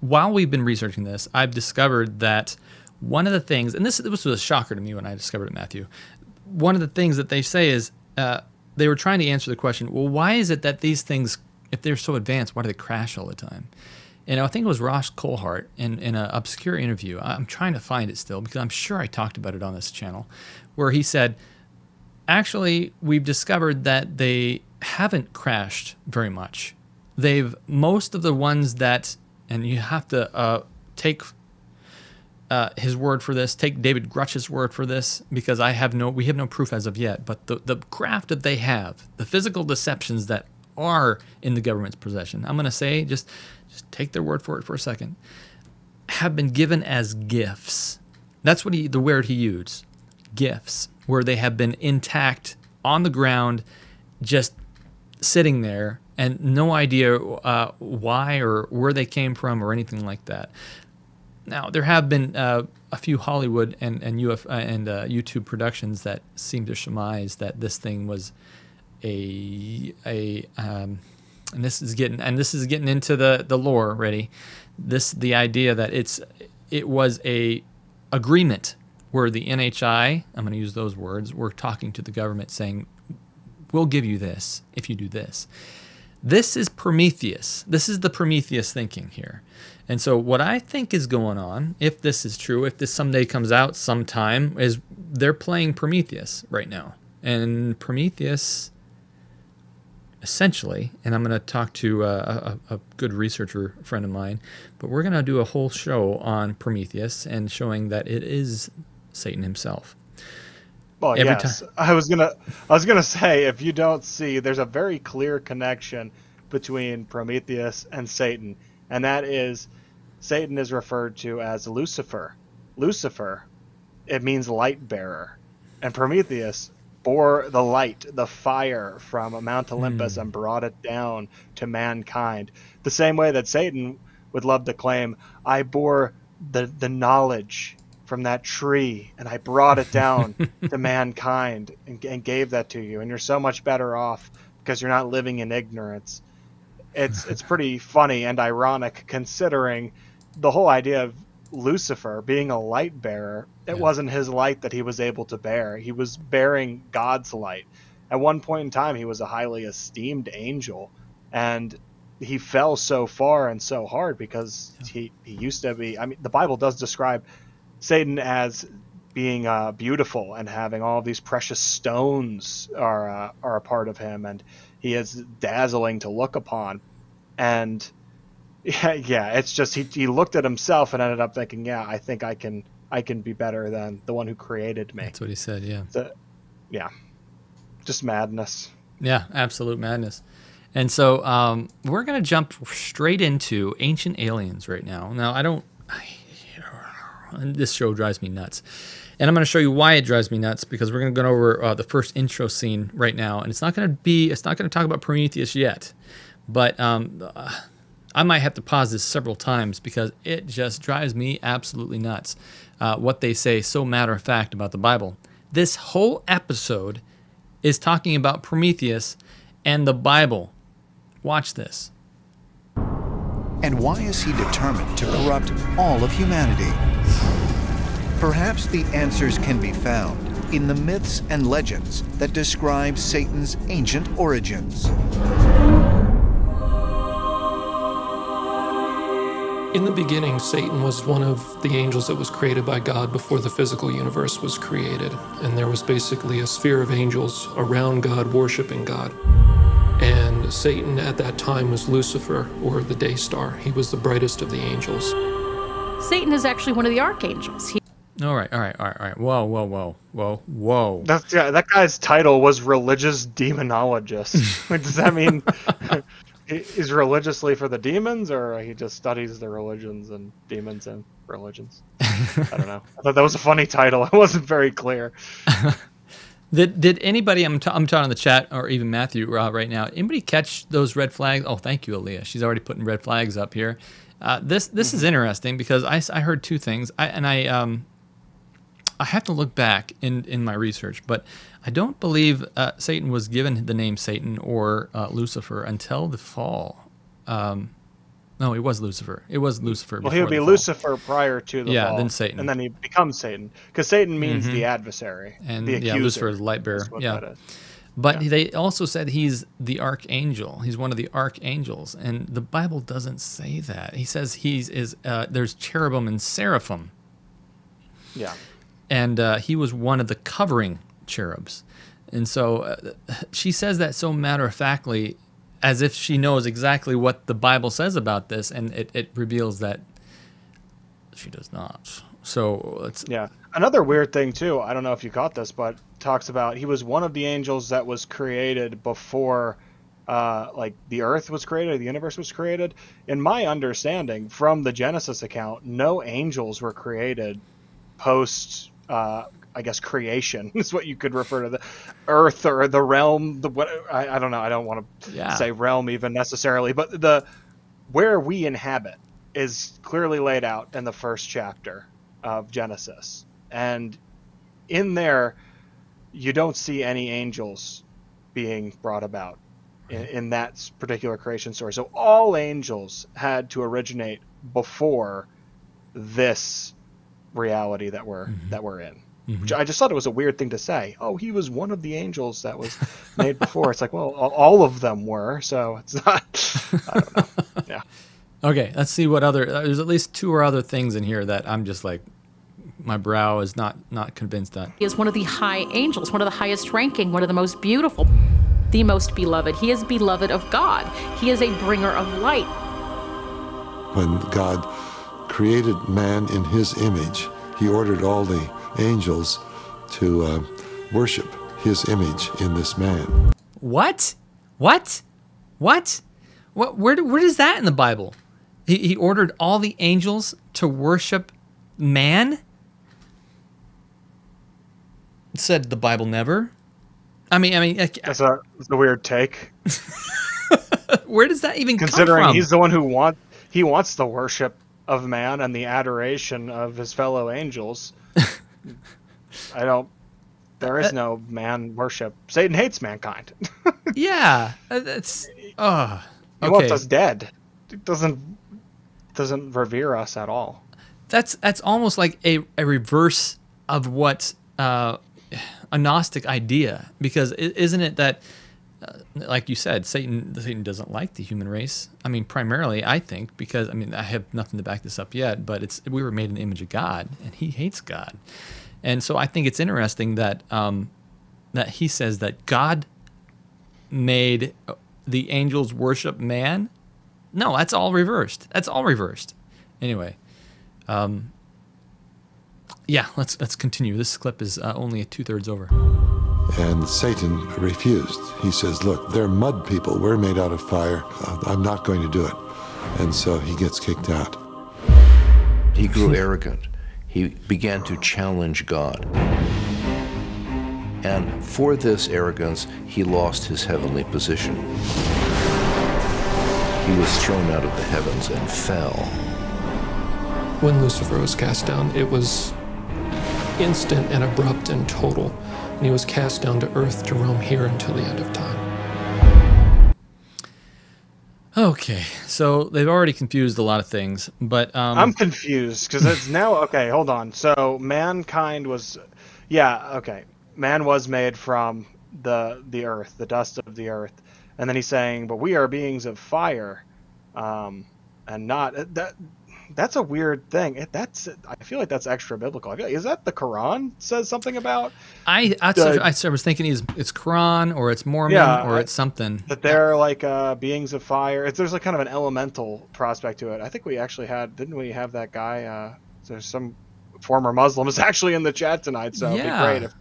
while we've been researching this, I've discovered that one of the things, and this, this was a shocker to me when I discovered it, Matthew, one of the things that they say is, uh, they were trying to answer the question, well, why is it that these things, if they're so advanced, why do they crash all the time? And I think it was Ross Colhart in, in an obscure interview. I'm trying to find it still because I'm sure I talked about it on this channel, where he said, actually, we've discovered that they haven't crashed very much. They've, most of the ones that, and you have to uh, take uh, his word for this, take David Grusch's word for this, because I have no, we have no proof as of yet, but the, the craft that they have, the physical deceptions that are in the government's possession, I'm going to say, just just take their word for it for a second, have been given as gifts. That's what he, the word he used, gifts, where they have been intact on the ground, just sitting there, and no idea uh, why or where they came from or anything like that. Now, there have been uh, a few Hollywood and, and, U F, uh, and uh, YouTube productions that seem to surmise that this thing was a, a um, and this is getting and this is getting into the the lore already. This the idea that it's it was a agreement where the N H I, I'm going to use those words, were talking to the government saying, "We'll give you this if you do this." This is Prometheus. This is the Prometheus thinking here. And so what I think is going on, if this is true, if this someday comes out sometime, is they're playing Prometheus right now. And Prometheus, essentially, and I'm going to talk to uh, a, a good researcher friend of mine, but we're going to do a whole show on Prometheus and showing that it is Satan himself. Well, Every yes. Time. I was gonna, I was gonna say, if you don't see, there's a very clear connection between Prometheus and Satan, and that is, Satan is referred to as Lucifer. Lucifer, it means light bearer, and Prometheus bore the light, the fire from Mount Olympus, mm. and brought it down to mankind. The same way that Satan would love to claim, I bore the, the knowledge from that tree and I brought it down to mankind and, and gave that to you. And you're so much better off because you're not living in ignorance. It's, it's pretty funny and ironic considering the whole idea of Lucifer being a light bearer. It yeah. wasn't his light that he was able to bear. He was bearing God's light. At one point in time, he was a highly esteemed angel, and he fell so far and so hard because yeah. he, he used to be, I mean, the Bible does describe Satan as being uh, beautiful and having all these precious stones are, uh, are a part of him, and he is dazzling to look upon. And yeah, yeah, it's just he, he looked at himself and ended up thinking, yeah, I think I can I can be better than the one who created me. That's what he said, yeah. So, yeah, just madness. Yeah, absolute madness. And so um, we're going to jump straight into Ancient Aliens right now. Now, I don't I, – this show drives me nuts. And I'm going to show you why it drives me nuts, because we're going to go over uh, the first intro scene right now. And it's not going to be – it's not going to talk about Prometheus yet. But um, – uh, I might have to pause this several times because it just drives me absolutely nuts. Uh, what they say so matter of fact about the Bible. This whole episode is talking about Prometheus and the Bible. Watch this. And why is he determined to corrupt all of humanity? Perhaps the answers can be found in the myths and legends that describe Satan's ancient origins. In the beginning, Satan was one of the angels that was created by God before the physical universe was created. And there was basically a sphere of angels around God, worshiping God. And Satan at that time was Lucifer, or the day star. He was the brightest of the angels. Satan is actually one of the archangels. He All right, all right, all right, all right. Whoa, whoa, whoa, whoa, whoa. That's, yeah, that guy's title was Religious Demonologist. Like, does that mean... Is religiously for the demons, or he just studies the religions and demons and religions? I don't know. I thought that was a funny title. I wasn't very clear. Did did anybody? I'm t I'm talking in the chat, or even Matthew uh, right now. Anybody catch those red flags? Oh, thank you, Aaliyah. She's already putting red flags up here. Uh, this this mm-hmm. is interesting because I, I heard two things. I and I um I have to look back in in my research, but I don't believe uh, Satan was given the name Satan or uh, Lucifer until the fall. Um, no, it was Lucifer. It was Lucifer. Well, he would be Lucifer prior to the fall. Yeah, then Satan. And then he becomes Satan. Because Satan means mm-hmm. the adversary. And the accuser. Yeah, Lucifer is light bearer. Yeah. But yeah. they also said he's the archangel. He's one of the archangels. And the Bible doesn't say that. He says he's is uh, there's cherubim and seraphim. Yeah. And uh, he was one of the covering cherubs. And so uh, she says that so matter-of-factly, as if she knows exactly what the Bible says about this, and it, it reveals that she does not. So it's yeah. Another weird thing too, I don't know if you caught this, but talks about he was one of the angels that was created before uh, like the earth was created, or the universe was created. In my understanding, from the Genesis account, no angels were created post uh I guess creation is what you could refer to the earth or the realm. The what I, I don't know. I don't want to yeah. say realm even necessarily, but the where we inhabit is clearly laid out in the first chapter of Genesis, and in there you don't see any angels being brought about in, in that particular creation story. So all angels had to originate before this reality that we're mm-hmm. that we're in. Mm-hmm. Which I just thought it was a weird thing to say. Oh, he was one of the angels that was made before. It's like, well, all of them were, so it's not. I don't know. Yeah. Okay, let's see what other. There's at least two or other things in here that I'm just like, my brow is not not convinced that he is one of the high angels, one of the highest ranking, one of the most beautiful, the most beloved. He is beloved of God. He is a bringer of light. When God created man in His image, He ordered all the angels to uh, worship His image in this man. What? What? What? What? Where? Do, where is that in the Bible? He, he ordered all the angels to worship man? It said the Bible never. I mean, I mean, I, that's, a, that's a weird take. Where does that even come from? Considering he's the one who want he wants the worship of man and the adoration of his fellow angels. I don't. There is no man worship. Satan hates mankind. Yeah, that's. Oh, okay. He wants us dead. It doesn't doesn't revere us at all. That's that's almost like a a reverse of what uh, a Gnostic idea, because isn't it that, uh, like you said, Satan Satan doesn't like the human race. I mean, primarily, I think, because I mean, I have nothing to back this up yet, but it's we were made in the image of God, and He hates God. And so I think it's interesting that um, that he says that God made the angels worship man. No, that's all reversed. That's all reversed. Anyway, um, yeah, let's let's continue. This clip is uh, only two thirds over. And Satan refused. He says, "Look, they're mud people. We're made out of fire. I'm not going to do it." And so he gets kicked out. He grew arrogant. He began to challenge God. And for this arrogance, he lost his heavenly position. He was thrown out of the heavens and fell. When Lucifer was cast down, it was instant and abrupt and total. And he was cast down to earth to roam here until the end of time. Okay. So they've already confused a lot of things, but um... I'm confused because it's now okay. Hold on. So mankind was, yeah, okay. Man was made from the the earth, the dust of the earth, and then he's saying, "But we are beings of fire, um, and not that." That's a weird thing. It, that's I feel like that's extra biblical. I feel like, is that the Quran says something about? I I, the, I was thinking it's, it's Quran or it's Mormon yeah, or it's something that they're like uh, beings of fire. It's, there's like kind of an elemental prospect to it. I think we actually had didn't we have that guy? Uh, there's some former Muslims actually in the chat tonight, so yeah. It'd be great if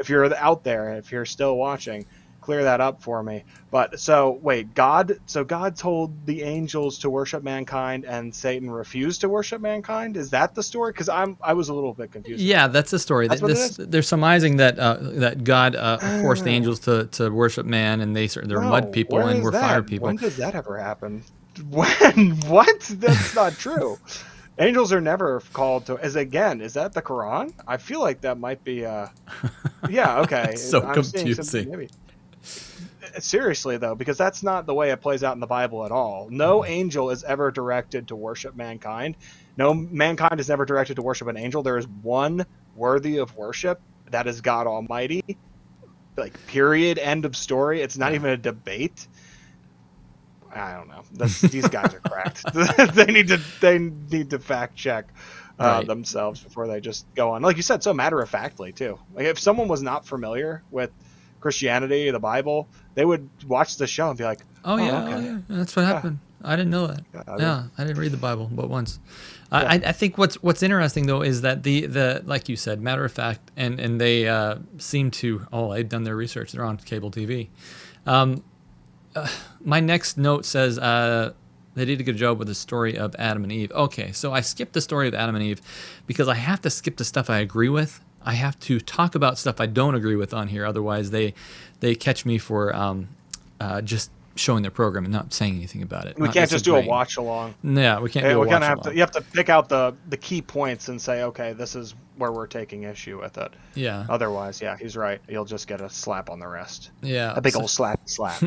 if you're out there, if you're still watching. clear that up for me. But so wait, God, so God told the angels to worship mankind and Satan refused to worship mankind. Is that the story? Because I'm, I was a little bit confused. Yeah, that's the story. That's this, they're surmising that uh, that God uh, forced the angels to, to worship man, and they they're no, mud people and we're that? fire people. When does that ever happen? When? What? That's not true. Angels are never called to. As again, is that the Quran? I feel like that might be. Uh, yeah. Okay. so I'm confusing. Maybe. Seriously though, because that's not the way it plays out in the Bible at all. No mm-hmm. angel is ever directed to worship mankind. No, mankind is never directed to worship an angel. There is one worthy of worship. That is God Almighty. Like period. End of story. It's not yeah. even a debate. I don't know. That's, these guys are cracked. they need to they need to fact check uh, right. themselves before they just go on. Like you said, so matter of factly too. Like if someone was not familiar with Christianity, the Bible, they would watch the show and be like, "Oh, oh yeah, okay. oh, yeah, that's what yeah. happened. I didn't know that. God, I yeah, mean, I didn't read the Bible but once." Yeah. I, I think what's what's interesting though is that the the like you said, matter of fact, and and they uh, seem to oh they've done their research. They're on cable T V. Um, Uh, my next note says uh, they did a good job with the story of Adam and Eve. Okay, so I skipped the story of Adam and Eve because I have to skip the stuff I agree with. I have to talk about stuff I don't agree with on here. Otherwise, they they catch me for um, uh, just showing their program and not saying anything about it. We can't just do a watch along. Yeah, we can't do a watch along. Have to, you have to pick out the, the key points and say, okay, this is where we're taking issue with it. Yeah. Otherwise, yeah, he's right. You'll just get a slap on the wrist. Yeah. A big so, old slap, slap.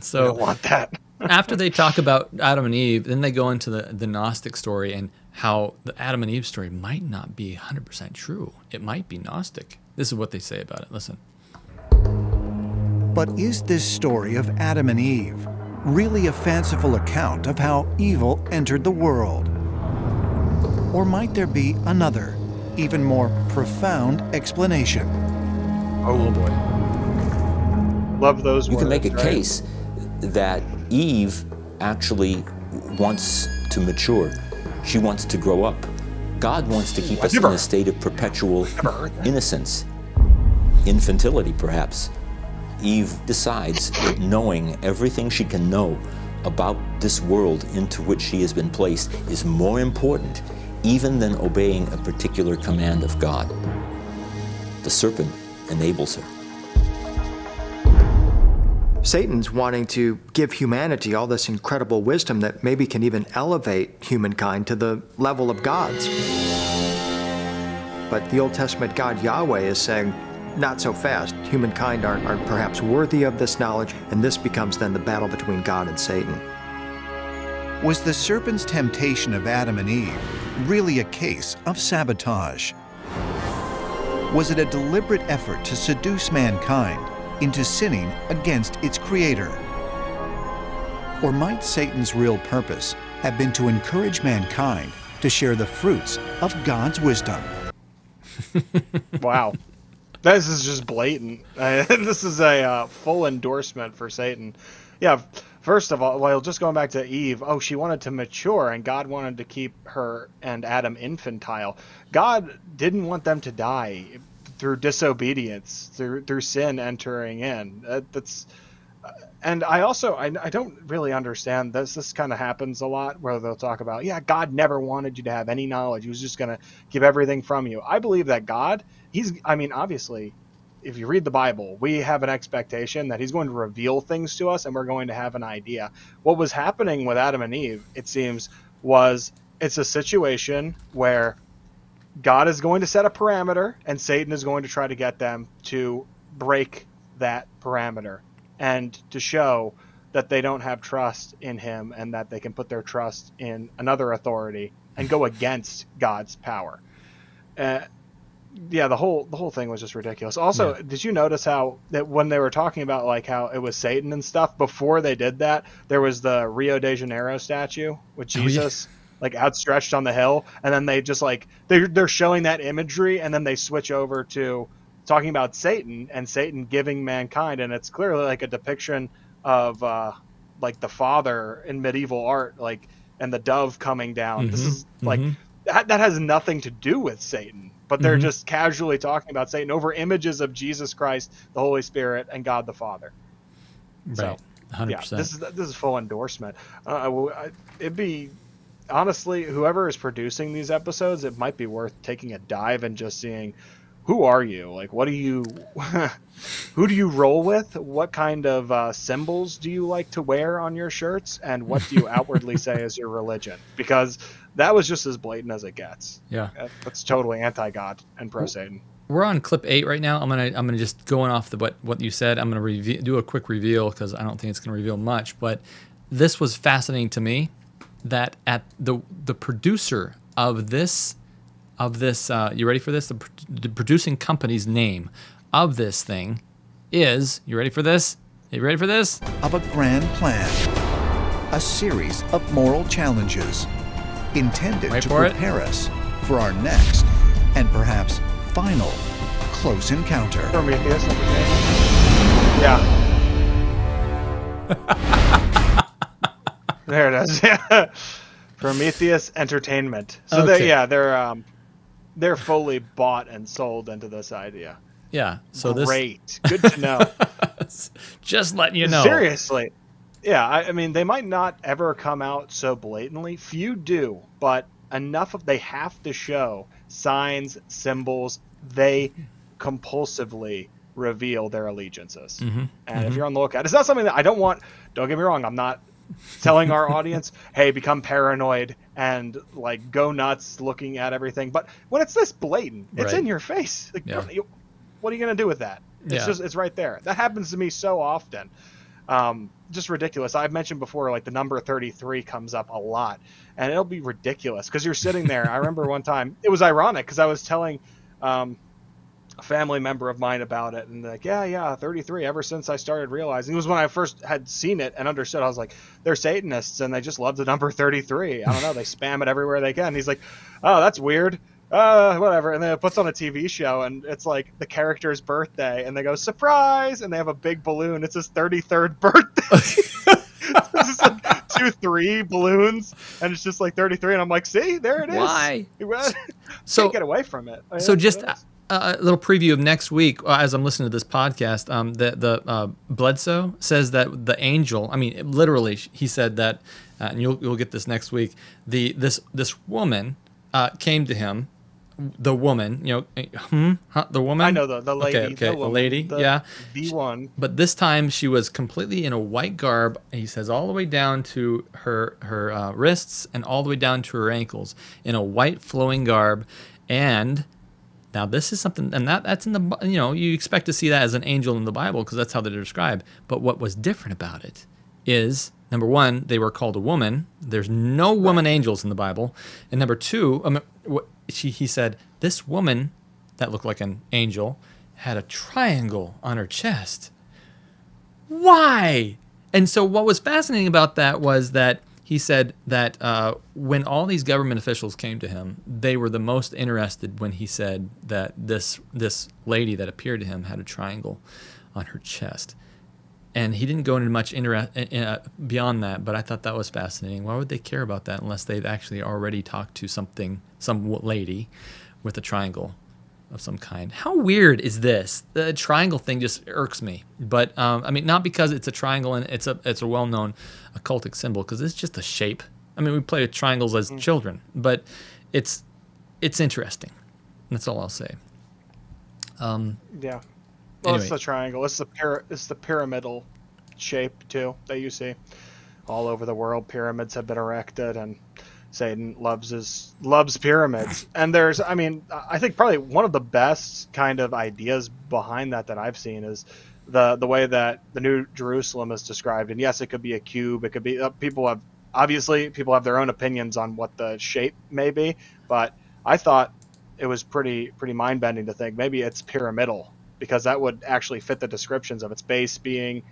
So, you don't want that. After they talk about Adam and Eve, then they go into the, the Gnostic story and how the Adam and Eve story might not be one hundred percent true. It might be Gnostic. This is what they say about it. Listen. But is this story of Adam and Eve really a fanciful account of how evil entered the world? Or might there be another, even more profound explanation? Oh boy. Love those words. You can make a case that Eve actually wants to mature. She wants to grow up. God wants to keep us in a state of perpetual innocence, infantility perhaps. Eve decides that knowing everything she can know about this world into which she has been placed is more important even than obeying a particular command of God. The serpent enables her. Satan's wanting to give humanity all this incredible wisdom that maybe can even elevate humankind to the level of gods. But the Old Testament God Yahweh is saying, not so fast. Humankind aren't, aren't perhaps worthy of this knowledge, and this becomes then the battle between God and Satan. Was the serpent's temptation of Adam and Eve really a case of sabotage? Was it a deliberate effort to seduce mankind into sinning against its creator? Or might Satan's real purpose have been to encourage mankind to share the fruits of God's wisdom? Wow. This is just blatant. Uh, this is a uh, full endorsement for Satan. Yeah, first of all, well, just going back to Eve, oh, she wanted to mature, and God wanted to keep her and Adam infantile. God didn't want them to die through disobedience, through through sin entering in. Uh, that's, uh, and I also, I, I don't really understand this. This kind of happens a lot where they'll talk about, yeah, God never wanted you to have any knowledge. He was just going to give everything from you. I believe that God... He's, I mean, obviously, if you read the Bible, we have an expectation that he's going to reveal things to us and we're going to have an idea. What was happening with Adam and Eve, it seems, was it's a situation where God is going to set a parameter and Satan is going to try to get them to break that parameter and to show that they don't have trust in him and that they can put their trust in another authority and go against God's power. Uh, Yeah, the whole the whole thing was just ridiculous. Also, yeah. Did you notice how that when they were talking about like how it was Satan and stuff, before they did that, there was the Rio de Janeiro statue with Jesus oh, yeah. like outstretched on the hill, and then they just like they're they're showing that imagery, and then they switch over to talking about Satan and Satan giving mankind, and it's clearly like a depiction of uh, like the Father in medieval art, like and the dove coming down. Mm-hmm, this is mm-hmm. like that, that has nothing to do with Satan. but they're mm-hmm. just casually talking about Satan over images of Jesus Christ, the Holy Spirit, and God the Father. Right. So, one hundred percent. Yeah, this is this is full endorsement. Uh, it'd be honestly, whoever is producing these episodes, it might be worth taking a dive and just seeing, who are you? Like, what do you, who do you roll with? What kind of uh, symbols do you like to wear on your shirts? And what do you outwardly say is your religion? Because that was just as blatant as it gets. Yeah. That's totally anti-God and pro-Satan. We're on clip eight right now. I'm going to, I'm going to just going off the, what, what you said, I'm going to do a quick reveal because I don't think it's going to reveal much, but this was fascinating to me that at the, the producer of this of this, uh, you ready for this? The, pr the producing company's name of this thing is, you ready for this? Are you ready for this? Of a grand plan, a series of moral challenges intended Wait to prepare it. us for our next and perhaps final close encounter. Prometheus. Yeah. There it is. Yeah. Prometheus Entertainment. So okay. they, yeah, they're... Um, They're fully bought and sold into this idea. Yeah. So Great. This... Good to know. Just letting you know. Seriously. Yeah. I, I mean, they might not ever come out so blatantly. Few do, but enough of they have to show signs, symbols. They compulsively reveal their allegiances. Mm-hmm. And mm-hmm. if you're on the lookout, it's not something that I don't want. Don't get me wrong. I'm not telling our audience, hey, become paranoid and like go nuts looking at everything, but when it's this blatant, it's right. in your face, like, yeah. what are you gonna do with that? It's yeah. just, it's right there. That happens to me so often. Um just ridiculous. I've mentioned before, like, the number thirty-three comes up a lot, and it'll be ridiculous because you're sitting there. I remember one time, it was ironic because I was telling um a family member of mine about it, and like, yeah, yeah, thirty-three, ever since I started realizing, it was when I first had seen it and understood, I was like, they're Satanists and they just love the number thirty-three. I don't know, they spam it everywhere they can. And he's like, oh, that's weird, uh whatever. And then it puts on a T V show and it's like the character's birthday and they go, surprise, and they have a big balloon, it's his thirty-third birthday. It's just like two three balloons and it's just like thirty-three, and I'm like, see, there it is. Why? So can't get away from it. I so just Uh, a little preview of next week. Uh, as I'm listening to this podcast, um, the the uh, Bledsoe says that the angel, I mean, literally, he said that, uh, and you'll you'll get this next week. The this this woman uh, came to him, the woman, you know, hmm, huh, the woman. I know the the lady, okay, okay, the, woman, the lady, the, yeah, the one. But this time she was completely in a white garb. He says all the way down to her her uh, wrists and all the way down to her ankles in a white flowing garb, and. Now this is something, and that that's in the, you know, you expect to see that as an angel in the Bible because that's how they're described. But what was different about it is, number one, they were called a woman. There's no woman angels in the Bible. And number two, um, she, he said, this woman that looked like an angel had a triangle on her chest. Why? And so what was fascinating about that was that he said that uh, when all these government officials came to him, they were the most interested when he said that this this lady that appeared to him had a triangle on her chest. And he didn't go into much interest uh, beyond that, but I thought that was fascinating. Why would they care about that unless they've actually already talked to something, some lady with a triangle of some kind? How weird is this? The triangle thing just irks me, but um, I mean, not because it's a triangle and it's a it's a well-known occultic symbol, because it's just a shape. I mean, we play with triangles as mm. children, but it's it's interesting. That's all I'll say. Um, yeah, well, anyway. It's the triangle. It's the pyra it's the pyramidal shape too that you see all over the world. Pyramids have been erected, and Satan loves his loves pyramids. And there's, I mean, I think probably one of the best kind of ideas behind that that I've seen is the the way that the New Jerusalem is described. And yes, it could be a cube. It could be uh, people have obviously people have their own opinions on what the shape may be. But I thought it was pretty pretty mind bending to think maybe it's pyramidal, because that would actually fit the descriptions of its base being,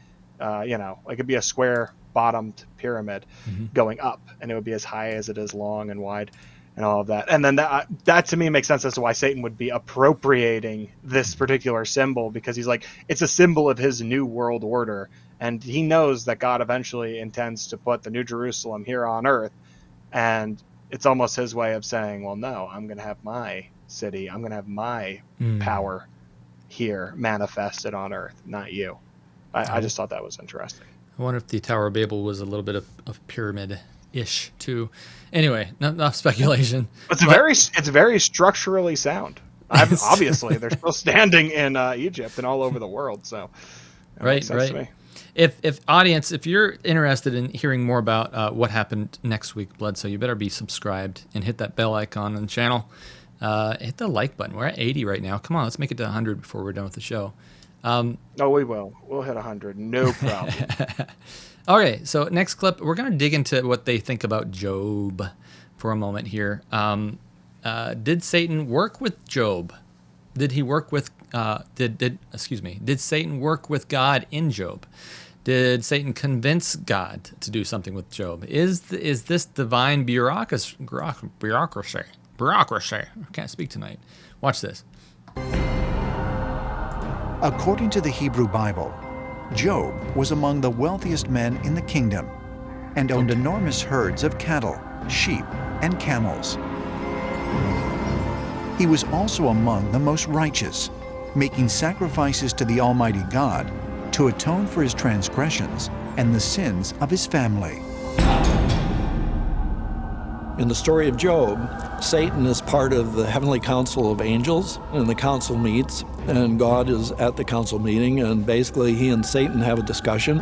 uh, you know, it could be a square bottomed pyramid mm-hmm. going up, and it would be as high as it is long and wide and all of that. And then that that to me makes sense as to why Satan would be appropriating this particular symbol, because he's like, it's a symbol of his new world order, and he knows that God eventually intends to put the New Jerusalem here on earth, and it's almost his way of saying, well, no, I'm gonna have my city. I'm going to have my mm. power here manifested on Earth, not you. I, I just thought that was interesting. I wonder if the Tower of Babel was a little bit of, of pyramid-ish too. Anyway, not enough speculation. It's but, very, it's very structurally sound. I've, obviously, they're still standing in uh, Egypt and all over the world. So, right, right. If, if audience, if you're interested in hearing more about uh, what happened next week, Blood, so you better be subscribed and hit that bell icon on the channel. Uh, hit the like button. We're at eighty right now. Come on, let's make it to one hundred before we're done with the show. Um, oh, we will. We'll hit one hundred. No problem. Okay, so next clip, we're going to dig into what they think about Job for a moment here. Um, uh, did Satan work with Job? Did he work with, uh, did, did, excuse me, did Satan work with God in Job? Did Satan convince God to do something with Job? Is, the, is this divine bureaucracy? Bureaucracy. Bureaucracy. I can't speak tonight. Watch this. According to the Hebrew Bible, Job was among the wealthiest men in the kingdom and owned enormous herds of cattle, sheep, and camels. He was also among the most righteous, making sacrifices to the Almighty God to atone for his transgressions and the sins of his family. In the story of Job, Satan is part of the heavenly council of angels, and the council meets, and God is at the council meeting, and basically he and Satan have a discussion.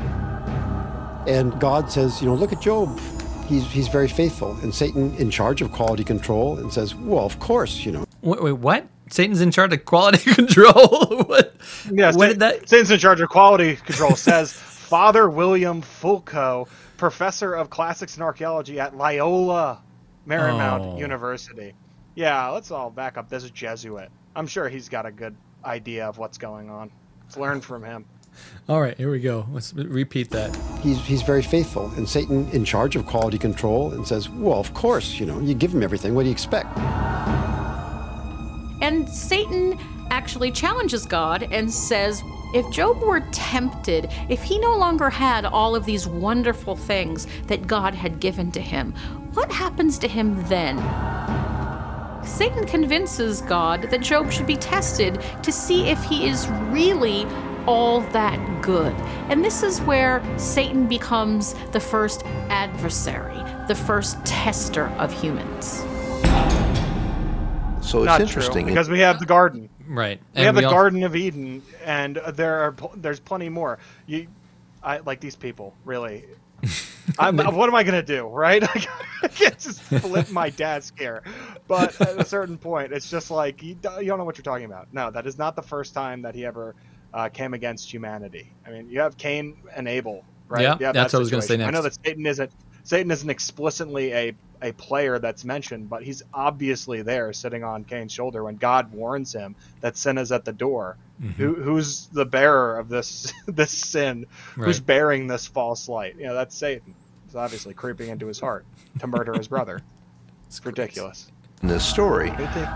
And God says, you know, look at Job. He's, he's very faithful. And Satan, in charge of quality control, and says, well, of course, you know. Wait, wait what? Satan's in charge of quality control? What, yeah, what did that? Satan's in charge of quality control says, Father William Fulco, professor of classics and archaeology at Loyola Marymount oh. University. Yeah, let's all back up. There's a Jesuit. I'm sure he's got a good idea of what's going on. Let's learn from him. All right, here we go. Let's repeat that. He's, he's very faithful. And Satan, in charge of quality control, and says, well, of course, you know, you give him everything. What do you expect? And Satan actually challenges God and says, if Job were tempted, if he no longer had all of these wonderful things that God had given to him, what happens to him then? Satan convinces God that Job should be tested to see if he is really all that good. And this is where Satan becomes the first adversary, the first tester of humans. So it's Not interesting true, because we have the garden. Right. We and have we the Garden of Eden, and there are there's plenty more. You, I like these people, really. I'm, what am I going to do, right? I can't just flip my desk here. But at a certain point, it's just like, you don't know what you're talking about. No, that is not the first time that he ever uh, came against humanity. I mean, you have Cain and Abel, right? Yeah, that's that what I was going to say next. I know that Satan isn't, Satan isn't explicitly a, a player that's mentioned, but he's obviously there sitting on Cain's shoulder when God warns him that sin is at the door. Mm-hmm. Who, who's the bearer of this this sin? Right. Who's bearing this false light? You know, that's Satan. It's obviously creeping into his heart to murder his brother. It's ridiculous. In this story,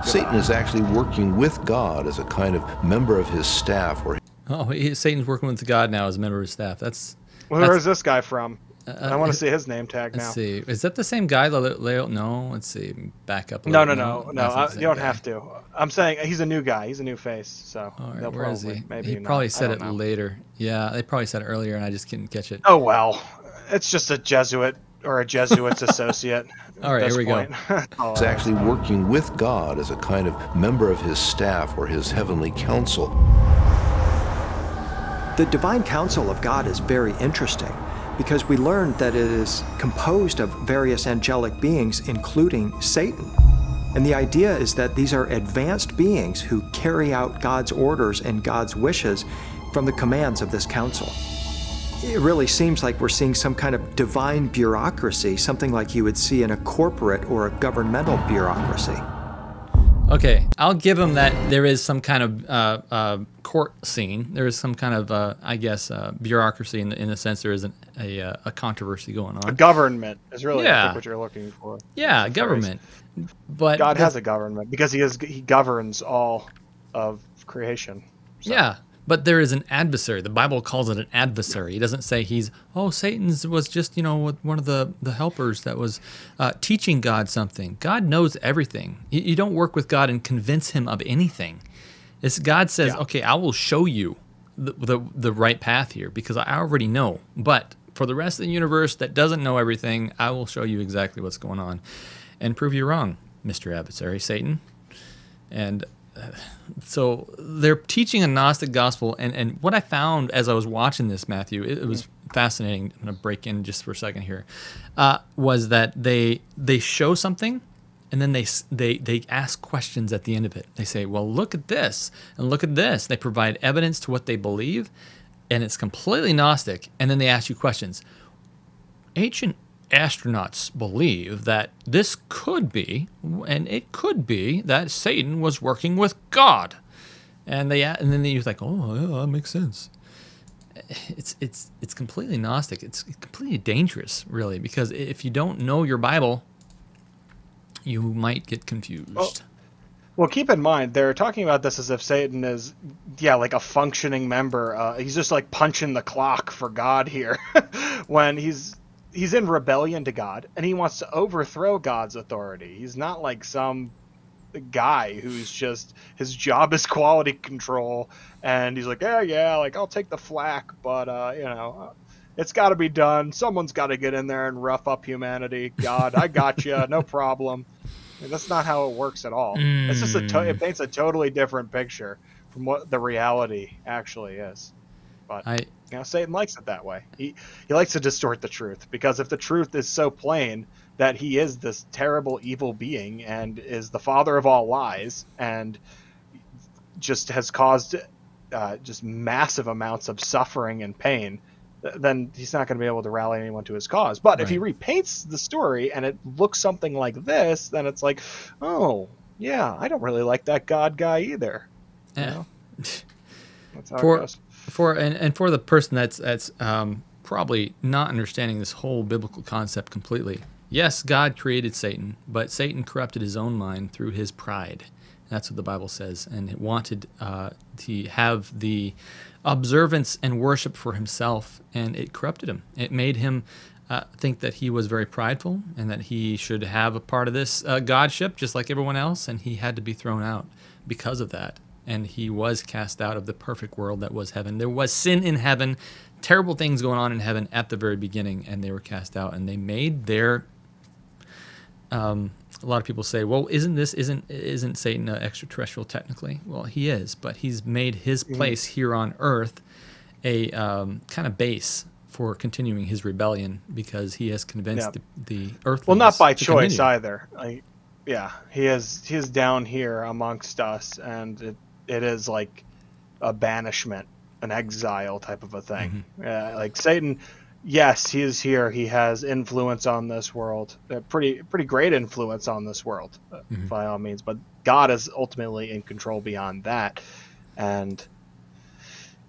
Satan is actually working with God as a kind of member of his staff. Or oh, he, Satan's working with God now as a member of his staff. That's well, that's, where's this guy from? Uh, I want to see his name tag now. Let's see. Is that the same guy? No, let's see. Back up a little. No, no, no. No, I, you don't guy. have to. I'm saying he's a new guy. He's a new face. So right, they'll where probably, is he? Maybe he probably said it know. later. Yeah, they probably said it earlier, and I just couldn't catch it. Oh, well. It's just a Jesuit or a Jesuit's associate. All right, here we point. go. oh, he's actually working with God as a kind of member of his staff or his heavenly council. The divine council of God is very interesting, because we learned that it is composed of various angelic beings, including Satan. And the idea is that these are advanced beings who carry out God's orders and God's wishes from the commands of this council. It really seems like we're seeing some kind of divine bureaucracy, something like you would see in a corporate or a governmental bureaucracy. Okay, I'll give him that. There is some kind of uh, uh, court scene. There is some kind of, uh, I guess, uh, bureaucracy in the, in the sense there isn't a, a, a controversy going on. A government is really yeah. I think, what you're looking for. Yeah, government. But God has a government because he is he governs all of creation. So. Yeah, But there is an adversary. The Bible calls it an adversary. It doesn't say he's, oh, Satan's was just, you know, one of the, the helpers that was uh, teaching God something. God knows everything. You, you don't work with God and convince him of anything. It's God says, yeah. okay, I will show you the, the, the right path here because I already know. But for the rest of the universe that doesn't know everything, I will show you exactly what's going on and prove you wrong, Mister Adversary, Satan. And... so they're teaching a Gnostic gospel, and, and what I found as I was watching this, Matthew, it, it was fascinating. I'm going to break in just for a second here. Uh, was that they they show something, and then they they they ask questions at the end of it. They say, "Well, look at this, and look at this." They provide evidence to what they believe, and it's completely Gnostic. And then they ask you questions. Ancient astronauts believe that this could be, and it could be, that Satan was working with God, and they and then you're like, oh, yeah, that makes sense. It's it's it's completely Gnostic. It's completely dangerous, really, because if you don't know your Bible, you might get confused. Well, well keep in mind they're talking about this as if Satan is, yeah, like a functioning member. Uh, he's just like punching the clock for God here, when he's. He's in rebellion to God, and he wants to overthrow God's authority. He's not like some guy who's just, his job is quality control, and he's like, yeah, yeah, like, I'll take the flack, but, uh, you know, it's got to be done. Someone's got to get in there and rough up humanity. God, I got you, no problem. And that's not how it works at all. Mm. It's just a to it paints a totally different picture from what the reality actually is. But I... You know, Satan likes it that way. He he likes to distort the truth, because if the truth is so plain that he is this terrible evil being and is the father of all lies and just has caused uh, just massive amounts of suffering and pain, then he's not going to be able to rally anyone to his cause. But right. if he repaints the story and it looks something like this, then it's like, oh, yeah, I don't really like that God guy either. Yeah. You know? That's how For it goes. For and, and for the person that's that's um, probably not understanding this whole biblical concept completely, yes, God created Satan, but Satan corrupted his own mind through his pride. That's what the Bible says, and it wanted uh, to have the observance and worship for himself, and it corrupted him. It made him uh, think that he was very prideful and that he should have a part of this uh, godship just like everyone else, and he had to be thrown out because of that. And he was cast out of the perfect world that was heaven. There was sin in heaven, terrible things going on in heaven at the very beginning, and they were cast out. And they made their. Um, a lot of people say, "Well, isn't this isn't isn't Satan uh, extraterrestrial technically?" Well, he is, but he's made his place here on Earth a um, kind of base for continuing his rebellion, because he has convinced yeah. the, the Earthlings. Well, not by choice continue. either. I, yeah, he is. He is down here amongst us, and. It, It is like a banishment, an exile type of a thing. Mm-hmm. uh, like Satan, yes, he is here. He has influence on this world, a pretty pretty great influence on this world, mm-hmm. by all means. But God is ultimately in control beyond that. And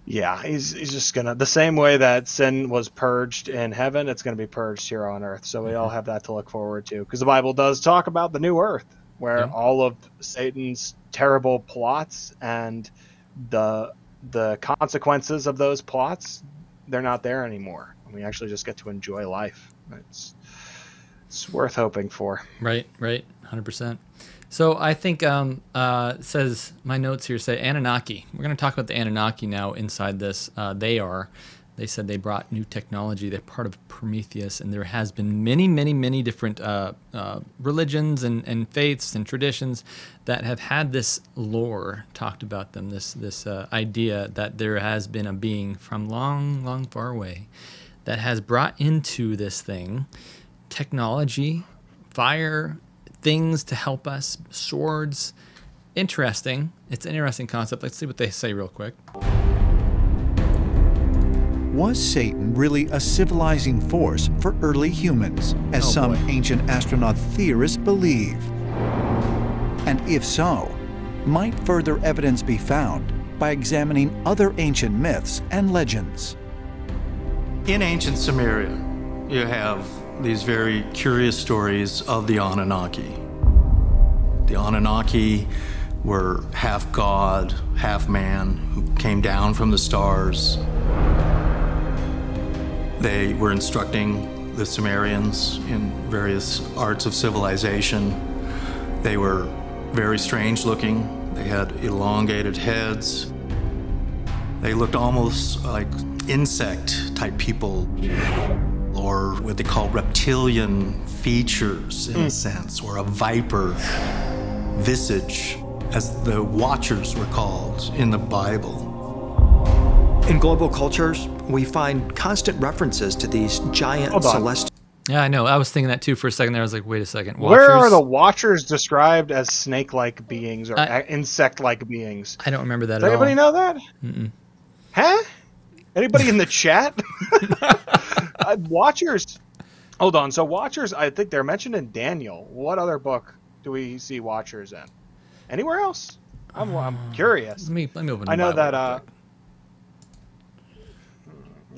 yeah, he's, he's just going to, the same way that sin was purged in heaven, it's going to be purged here on earth. So we mm-hmm. all have that to look forward to, because the Bible does talk about the new earth, where yeah. all of Satan's terrible plots and the the consequences of those plots, they're not there anymore. We actually just get to enjoy life. It's it's worth hoping for. Right, right, one hundred percent. So I think um, uh, it says, my notes here say Anunnaki. We're going to talk about the Anunnaki now inside this. Uh, they are. They said they brought new technology. They're part of Prometheus, and there has been many, many, many different uh, uh, religions and, and faiths and traditions that have had this lore talked about them, this, this uh, idea that there has been a being from long, long far away that has brought into this thing technology, fire, things to help us, swords. Interesting. It's an interesting concept. Let's see what they say real quick. Was Satan really a civilizing force for early humans, as oh some ancient astronaut theorists believe? And if so, might further evidence be found by examining other ancient myths and legends? In ancient Sumeria, you have these very curious stories of the Anunnaki. The Anunnaki were half God, half man, who came down from the stars. They were instructing the Sumerians in various arts of civilization. They were very strange looking. They had elongated heads. They looked almost like insect-type people, or what they call reptilian features, in mm. a sense, or a viper visage, as the Watchers were called in the Bible. In global cultures, we find constant references to these giant celestial... Yeah, I know. I was thinking that too for a second there. I was like, wait a second. Watchers? Where are the Watchers described as snake-like beings or insect-like beings? I don't remember that Does at all. Does anybody know that? Mm-mm. Huh? Anybody in the chat? uh, Watchers. Hold on. So Watchers, I think they're mentioned in Daniel. What other book do we see Watchers in? Anywhere else? I'm, uh, I'm curious. Let me, let me open I know that... Uh,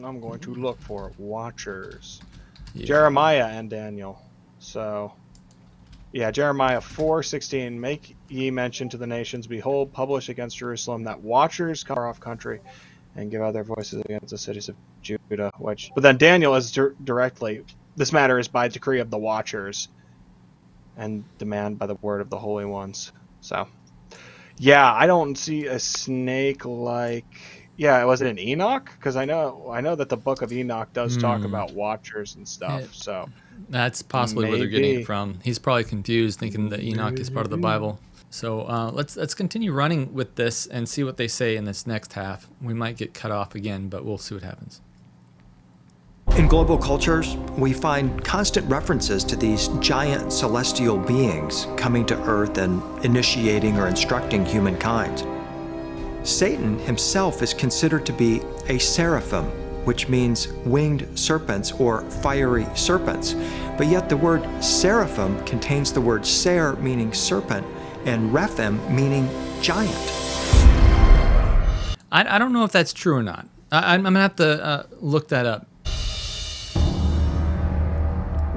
I'm going to look for Watchers. Yeah. Jeremiah and Daniel. So, yeah, Jeremiah four sixteen. Make ye mention to the nations, behold, publish against Jerusalem that Watchers come off country and give out their voices against the cities of Judah, which... But then Daniel is dir directly, this matter is by decree of the Watchers and demand by the word of the holy ones. So, yeah, I don't see a snake-like... Yeah, was it in Enoch? Because I know I know that the Book of Enoch does mm. talk about Watchers and stuff. It, so that's possibly Maybe. where they're getting it from. He's probably confused, thinking that Enoch is part of the Bible. So uh, let's let's continue running with this and see what they say in this next half. We might get cut off again, but we'll see what happens. In global cultures, we find constant references to these giant celestial beings coming to Earth and initiating or instructing humankind. Satan himself is considered to be a seraphim, which means winged serpents or fiery serpents. But yet the word seraphim contains the word ser, meaning serpent, and rephim, meaning giant. I, I don't know if that's true or not. I, I'm going to have to uh, look that up.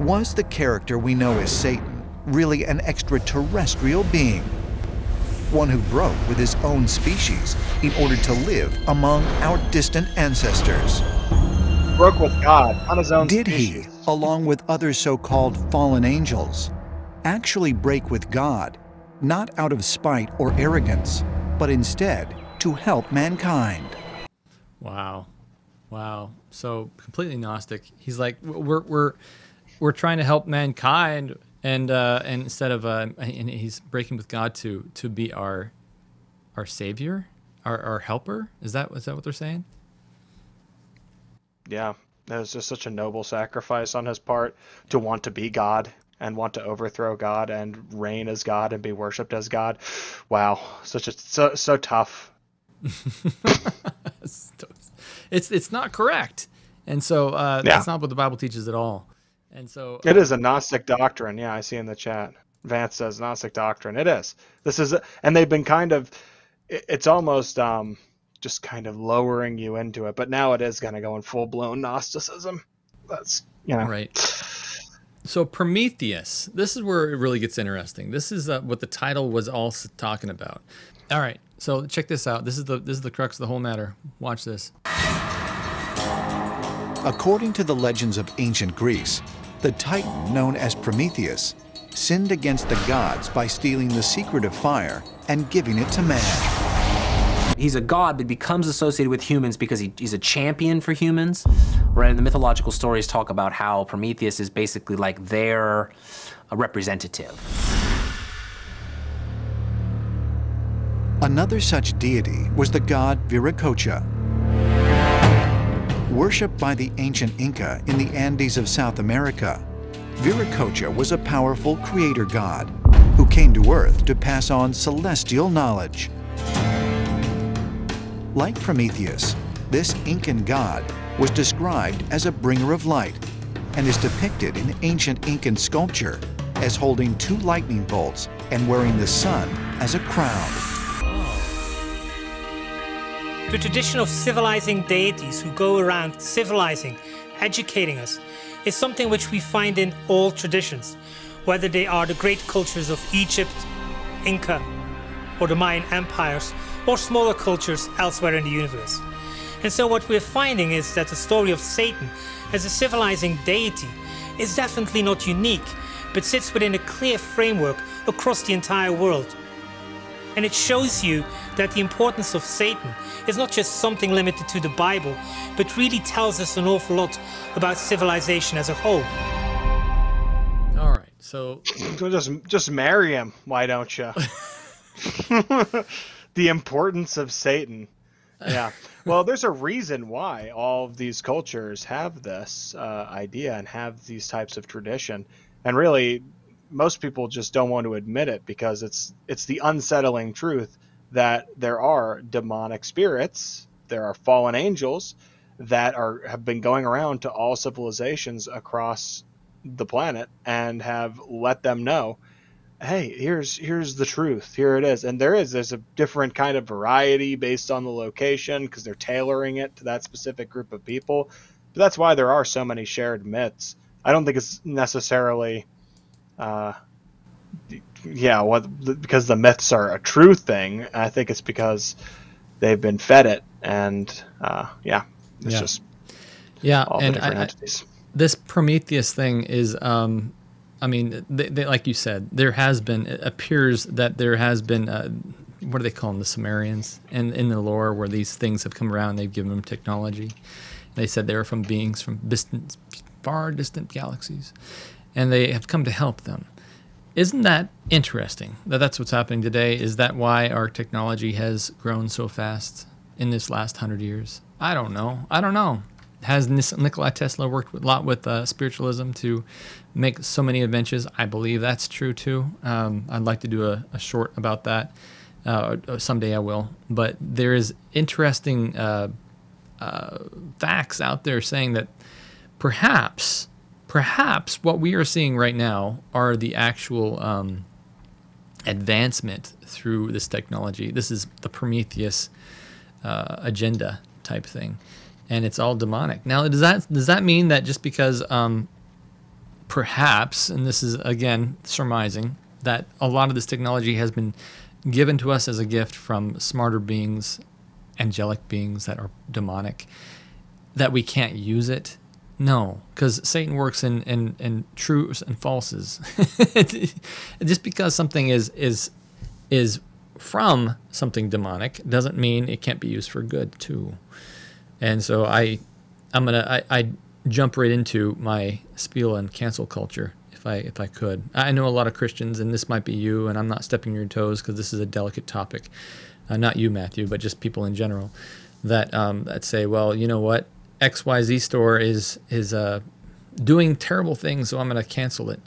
Was the character we know as Satan really an extraterrestrial being? One who broke with his own species in order to live among our distant ancestors. Broke with God on his own Did species. he, along with other so-called fallen angels, actually break with God, not out of spite or arrogance, but instead to help mankind? Wow. Wow. So completely Gnostic. He's like, we're, we're, we're trying to help mankind. And, uh, and instead of, uh, and he's breaking with God to, to be our, our savior, our, our helper. Is that, is that what they're saying? Yeah. That was just such a noble sacrifice on his part to want to be God and want to overthrow God and reign as God and be worshiped as God. Wow. Such a, so, so tough. it's, it's not correct. And so, uh, yeah. that's not what the Bible teaches at all. And so it is a Gnostic doctrine. Yeah, I see in the chat. Vance says Gnostic doctrine. It is. This is, a, and they've been kind of, it's almost um, just kind of lowering you into it. But now it is kind of going full blown Gnosticism. That's, you know. Right. So Prometheus, this is where it really gets interesting. This is uh, what the title was all talking about. All right. So check this out. This is the, this is the crux of the whole matter. Watch this. According to the legends of ancient Greece, the Titan known as Prometheus sinned against the gods by stealing the secret of fire and giving it to man. He's a god, but becomes associated with humans because he, he's a champion for humans. Right, and the mythological stories talk about how Prometheus is basically like their representative. Another such deity was the god Viracocha. Worshipped by the ancient Inca in the Andes of South America, Viracocha was a powerful creator god who came to Earth to pass on celestial knowledge. Like Prometheus, this Incan god was described as a bringer of light and is depicted in ancient Incan sculpture as holding two lightning bolts and wearing the sun as a crown. The tradition of civilizing deities who go around civilizing, educating us, is something which we find in all traditions, whether they are the great cultures of Egypt, Inca, or to mayan empires or smaller cultures elsewhere in the universe. And so what we're finding is that the story of Satan as a civilizing deity is definitely not unique, but sits within a clear framework across the entire world. And it shows you that the importance of Satan is not just something limited to the Bible, but really tells us an awful lot about civilization as a whole. All right, so... Just, just marry him, why don't you? The importance of Satan. Yeah. Well, there's a reason why all of these cultures have this uh, idea and have these types of tradition. And really, most people just don't want to admit it because it's it's the unsettling truth that there are demonic spirits, there are fallen angels that are have been going around to all civilizations across the planet and have let them know, hey, here's here's the truth, here it is. And there is there's a different kind of variety based on the location because they're tailoring it to that specific group of people. But that's why there are so many shared myths. I don't think it's necessarily Uh, yeah, what, because the myths are a true thing. I think it's because they've been fed it, and uh, yeah, it's yeah. just yeah. All and the different I, entities. I, this Prometheus thing is, um, I mean, they, they, like you said, there has been. It appears that there has been. Uh, what do they call them? The Sumerians, and in the lore where these things have come around, they've given them technology. They said they were from beings from distant, far distant galaxies. And they have come to help them. Isn't that interesting? That that's what's happening today. Is that why our technology has grown so fast in this last hundred years? I don't know. I don't know. Has Nikola Tesla worked a lot with uh, spiritualism to make so many inventions? I believe that's true too. Um, I'd like to do a, a short about that. Uh, someday I will. But there is interesting uh, uh, facts out there saying that perhaps. Perhaps what we are seeing right now are the actual um, advancement through this technology. This is the Prometheus uh, agenda type thing, and it's all demonic. Now, does that does that mean that just because um, perhaps, and this is again surmising, that a lot of this technology has been given to us as a gift from smarter beings, angelic beings that are demonic, that we can't use it? No, because Satan works in, in, in truths and falses. Just because something is, is, is from something demonic doesn't mean it can't be used for good too. And so I, I'm gonna, I, I jump right into my spiel on cancel culture if I, if I could. I know a lot of Christians, and this might be you, and I'm not stepping on your toes because this is a delicate topic. Uh, not you, Matthew, but just people in general that, um, that say, well, you know what? X Y Z store is is uh, doing terrible things, so I'm going to cancel it.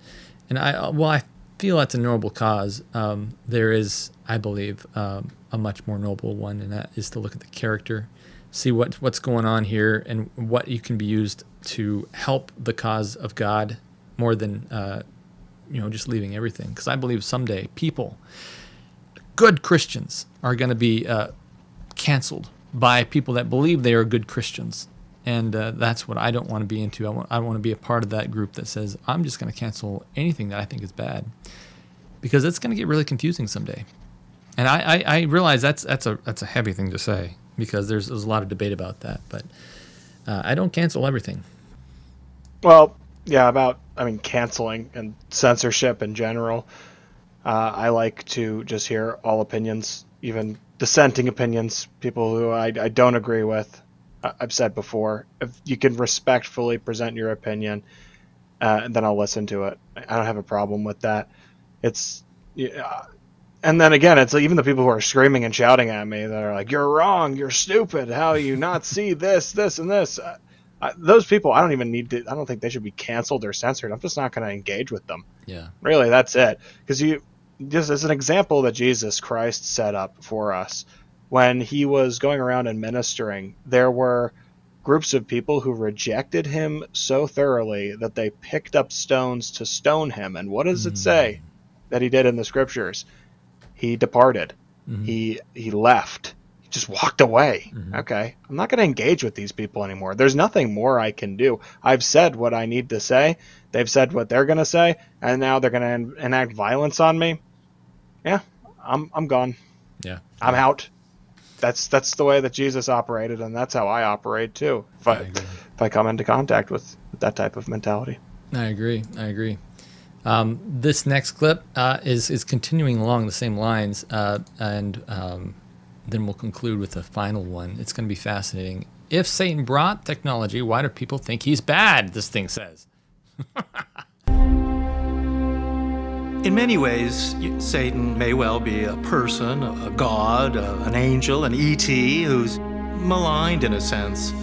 And I, well, I feel that's a noble cause. Um, there is, I believe, um, a much more noble one, and that is to look at the character, see what what's going on here, and what you can be used to help the cause of God more than uh, you know, just leaving everything. Because I believe someday people, good Christians, are going to be uh, canceled by people that believe they are good Christians. And uh, that's what I don't want to be into. I want, I want to be a part of that group that says, I'm just going to cancel anything that I think is bad. Because it's going to get really confusing someday. And I, I, I realize that's, that's, a, that's a heavy thing to say, because there's, there's a lot of debate about that. But uh, I don't cancel everything. Well, yeah, about, I mean, canceling and censorship in general. Uh, I like to just hear all opinions, even dissenting opinions, people who I, I don't agree with. I've said before, if you can respectfully present your opinion, uh, and then I'll listen to it. I don't have a problem with that. It's, uh, and then again, it's like even the people who are screaming and shouting at me that are like, "You're wrong, you're stupid. How do you not see this, this, and this?" Uh, I, those people, I don't even need to. I don't think they should be canceled or censored. I'm just not going to engage with them. Yeah, really, that's it. Because you, just as an example that Jesus Christ set up for us. When he was going around and ministering, there were groups of people who rejected him so thoroughly that they picked up stones to stone him. And what does mm-hmm. it say that he did in the scriptures? He departed. Mm-hmm. He he left. He just walked away. Mm-hmm. Okay, I'm not going to engage with these people anymore. There's nothing more I can do. I've said what I need to say. They've said what they're going to say. And now they're going to en- enact violence on me. Yeah, I'm I'm gone. Yeah. I'm out. That's that's the way that Jesus operated, and that's how I operate too. If I, I if I come into contact with that type of mentality. I agree. I agree. Um, this next clip uh, is is continuing along the same lines, uh, and um, then we'll conclude with the final one. It's going to be fascinating. If Satan brought technology, why do people think he's bad? This thing says. In many ways, Satan may well be a person, a god, a, an angel, an E T who's maligned in a sense.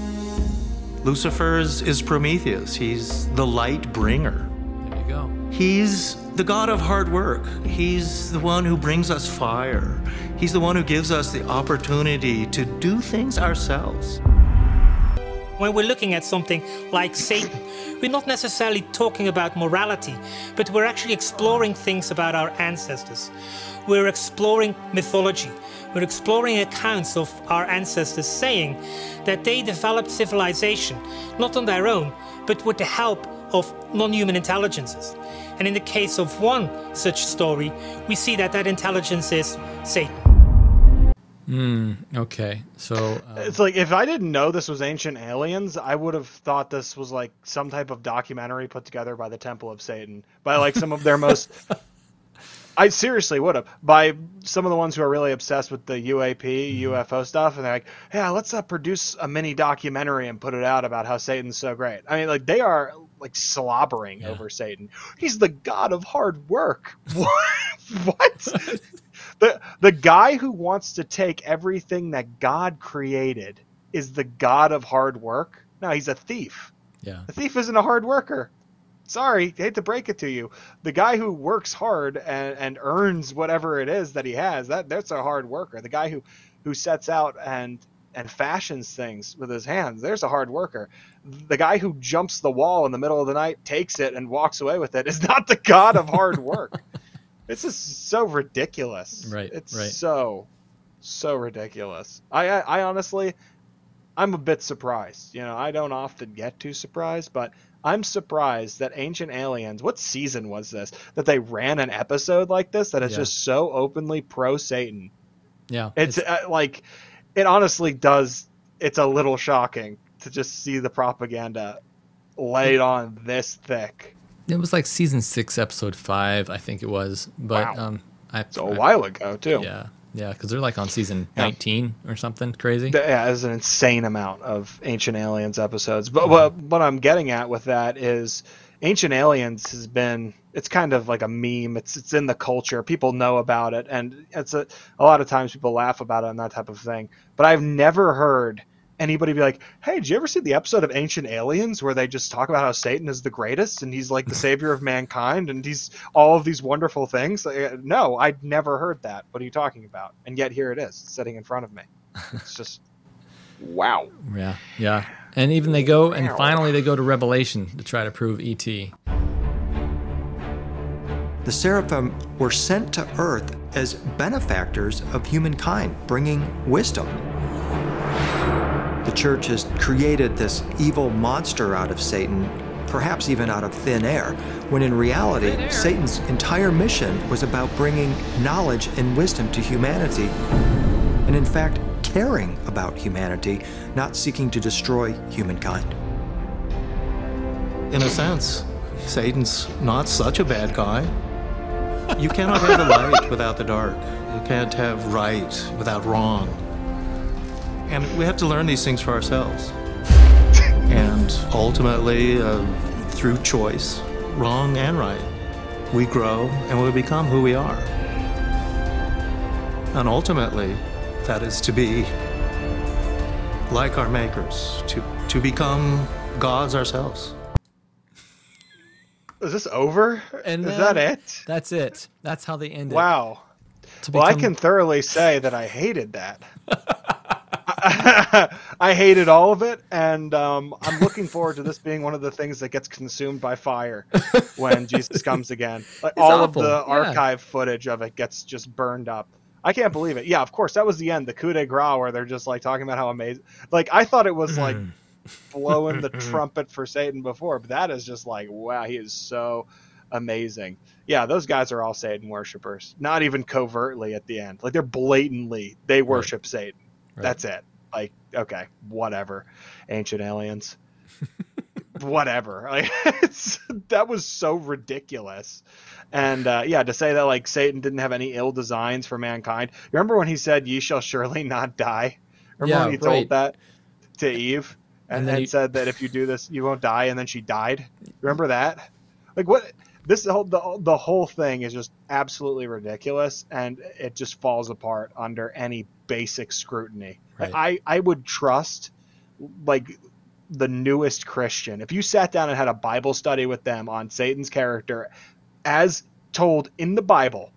Lucifer is, is Prometheus. He's the light bringer. There you go. He's the god of hard work. He's the one who brings us fire. He's the one who gives us the opportunity to do things ourselves. When we're looking at something like Satan, we're not necessarily talking about morality, but we're actually exploring things about our ancestors. We're exploring mythology. We're exploring accounts of our ancestors saying that they developed civilization, not on their own, but with the help of non-human intelligences. And in the case of one such story, we see that that intelligence is Satan. Mm, okay, so um, it's like if I didn't know this was Ancient Aliens, I would have thought this was like some type of documentary put together by the Temple of Satan, by like some of their most. I seriously would have, by some of the ones who are really obsessed with the U A P, U F O stuff, and they're like, "Yeah, let's uh, produce a mini documentary and put it out about how Satan's so great." I mean, like they are like slobbering yeah. over Satan. He's the god of hard work. What? What? The, the guy who wants to take everything that God created is the god of hard work? No, he's a thief. Yeah. A thief isn't a hard worker. Sorry, hate to break it to you. The guy who works hard and, and earns whatever it is that he has, that, that's a hard worker. The guy who, who sets out and, and fashions things with his hands, there's a hard worker. The guy who jumps the wall in the middle of the night, takes it, and walks away with it is not the god of hard work. It's just so ridiculous. Right. It's right. so, so ridiculous. I, I, I honestly, I'm a bit surprised. You know, I don't often get too surprised, but I'm surprised that Ancient Aliens, what season was this, that they ran an episode like this that is yeah. just so openly pro-Satan. Yeah. It's, it's uh, like, it honestly does, it's a little shocking to just see the propaganda laid on this thick. It was like season six, episode five, I think it was. But wow. um, I, it's a I, while ago too. Yeah, yeah, because they're like on season yeah. nineteen or something crazy. Yeah, there's an insane amount of Ancient Aliens episodes. But mm-hmm. what, what I'm getting at with that is Ancient Aliens has been, it's kind of like a meme. It's it's in the culture. People know about it, and it's a a lot of times people laugh about it and that type of thing. But I've never heard anybody be like, hey, did you ever see the episode of Ancient Aliens where they just talk about how Satan is the greatest and he's like the savior of mankind and he's all of these wonderful things? No, I'd never heard that. What are you talking about? And yet here it is sitting in front of me. It's just, wow. Yeah, yeah. And even they go, and finally they go to Revelation to try to prove E T. The seraphim were sent to earth as benefactors of humankind, bringing wisdom. The church has created this evil monster out of Satan, perhaps even out of thin air, when in reality, Satan's entire mission was about bringing knowledge and wisdom to humanity, and in fact, caring about humanity, not seeking to destroy humankind. In a sense, Satan's not such a bad guy. You cannot have the light without the dark. You can't have right without wrong. And we have to learn these things for ourselves. And ultimately, uh, through choice, wrong and right, we grow and we become who we are. And ultimately, that is to be like our makers, to, to become gods ourselves. Is this over? And is that it? That's it. That's how they end it. Wow. Well, I can thoroughly say that I hated that. I hated all of it, and um, I'm looking forward to this being one of the things that gets consumed by fire when Jesus comes again. Like, all awful. of the archive yeah. footage of it gets just burned up. I can't believe it. Yeah, of course, that was the end, the coup de grace, where they're just like talking about how amazing. Like, I thought it was like blowing the trumpet for Satan before, but that is just like, wow, he is so amazing. Yeah, those guys are all Satan worshipers. Not even covertly at the end. Like, they're blatantly, they worship right. Satan. Right. That's it. Like, okay, whatever. Ancient aliens. Whatever. Like, it's, that was so ridiculous. And uh, yeah, to say that, like, Satan didn't have any ill designs for mankind. You remember when he said, "Ye shall surely not die"? Remember yeah, when he right. told that to Eve? And, and then, then he... said that if you do this, you won't die. And then she died. Remember that? Like, what? This whole the, the whole thing is just absolutely ridiculous, and it just falls apart under any basic scrutiny. Right. Like, I I would trust, like, the newest Christian. If you sat down and had a Bible study with them on Satan's character, as told in the Bible,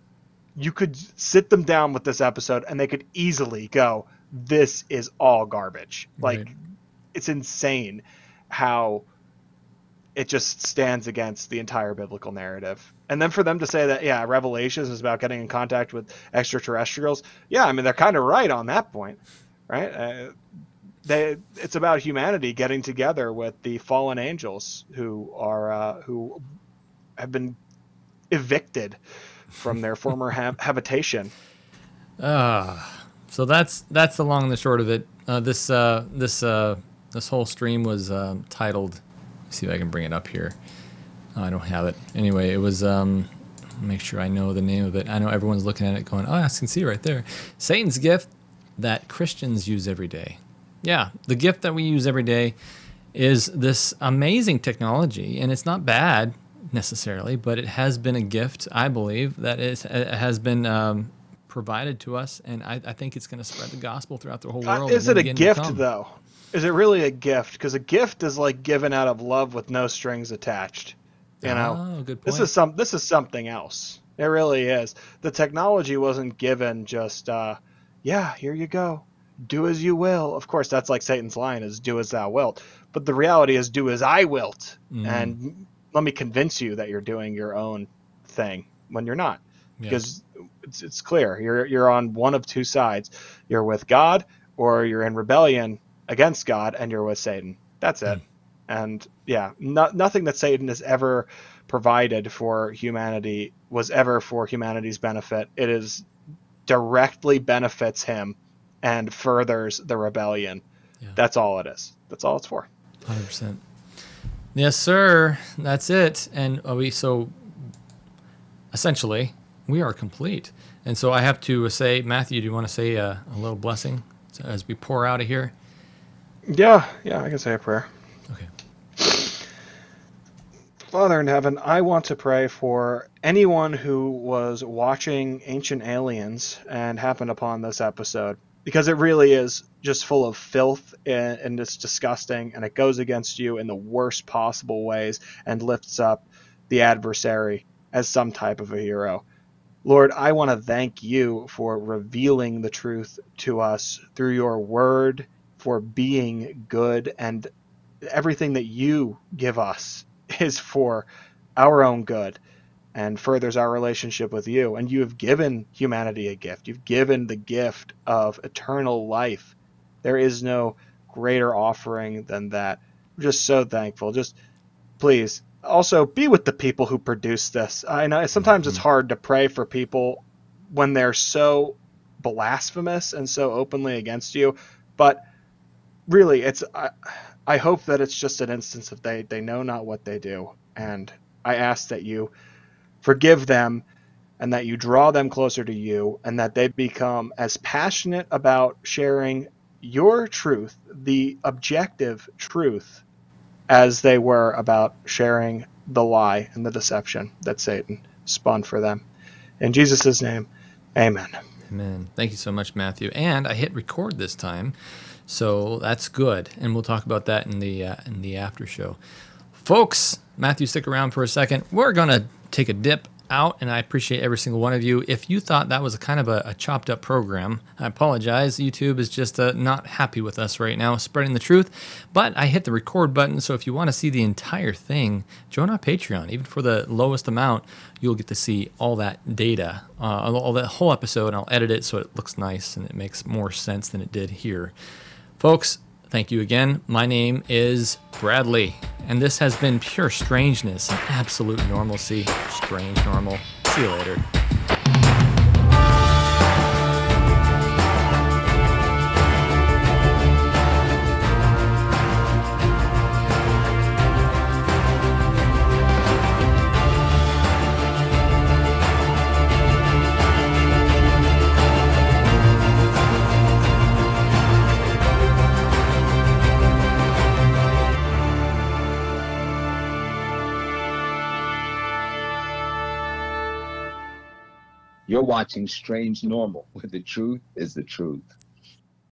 you could sit them down with this episode, and they could easily go, "This is all garbage." Like. Right. It's insane how it just stands against the entire biblical narrative. And then for them to say that, yeah, Revelations is about getting in contact with extraterrestrials. Yeah, I mean, they're kind of right on that point, right? Uh, they, it's about humanity getting together with the fallen angels who are uh, who have been evicted from their former ha habitation. Ah. Uh. So that's that's the long and the short of it. Uh, this uh, this uh, this whole stream was uh, titled. Let's see if I can bring it up here. Oh, I don't have it. Anyway, it was. Um, make sure I know the name of it. I know everyone's looking at it, going, "Oh, I can see right there." Satan's gift that Christians use every day. Yeah, the gift that we use every day is this amazing technology, and it's not bad necessarily, but it has been a gift, I believe, that it, it has been. Um, provided to us, and I, I think it's going to spread the gospel throughout the whole world. Uh, is it a gift, though? Is it really a gift? Because a gift is like given out of love with no strings attached. You oh, know, good point. This is some. This is something else. It really is. The technology wasn't given just, uh, yeah, here you go, do as you will. Of course, that's like Satan's line is "do as thou wilt," but the reality is "do as I wilt," mm. and let me convince you that you're doing your own thing when you're not, because. Yeah. It's, it's clear you're you're on one of two sides. You're with God, or you're in rebellion against God, and you're with Satan. That's it. Mm. And yeah, no, nothing that Satan has ever provided for humanity was ever for humanity's benefit. It is directly benefits him and furthers the rebellion. Yeah. That's all it is. That's all it's for. one hundred percent. Yes, sir. That's it. And are we so essentially. We are complete. And so I have to say, Matthew, do you want to say a, a little blessing as we pour out of here? Yeah, yeah, I can say a prayer. Okay. Father in heaven, I want to pray for anyone who was watching Ancient Aliens and happened upon this episode, because it really is just full of filth and, and it's disgusting, and it goes against you in the worst possible ways and lifts up the adversary as some type of a hero. Lord, I want to thank you for revealing the truth to us through your word, for being good, and everything that you give us is for our own good and furthers our relationship with you. And you have given humanity a gift. You've given the gift of eternal life. There is no greater offering than that. We're just so thankful. Just please. Also, be with the people who produce this. I know sometimes it's hard to pray for people when they're so blasphemous and so openly against you, but really, it's I, I hope that it's just an instance of they, they know not what they do, and I ask that you forgive them and that you draw them closer to you, and that they become as passionate about sharing your truth, the objective truth, as they were about sharing the lie and the deception that Satan spun for them. In Jesus' name, amen. Amen. Thank you so much, Matthew. And I hit record this time, so that's good. And we'll talk about that in the, uh, in the after show. Folks, Matthew, stick around for a second. We're going to take a dip out, and I appreciate every single one of you. If you thought that was a kind of a, a chopped up program, I apologize. YouTube is just uh, not happy with us right now, spreading the truth. But I hit the record button, so if you want to see the entire thing, join our Patreon. Even for the lowest amount, you'll get to see all that data, uh, all that whole episode, and I'll edit it so it looks nice and it makes more sense than it did here. Folks, Thank you again. My name is Bradley, and this has been pure strangeness and absolute normalcy. Strange Normal. See you later. You're watching Strange Normal, where the truth is the truth.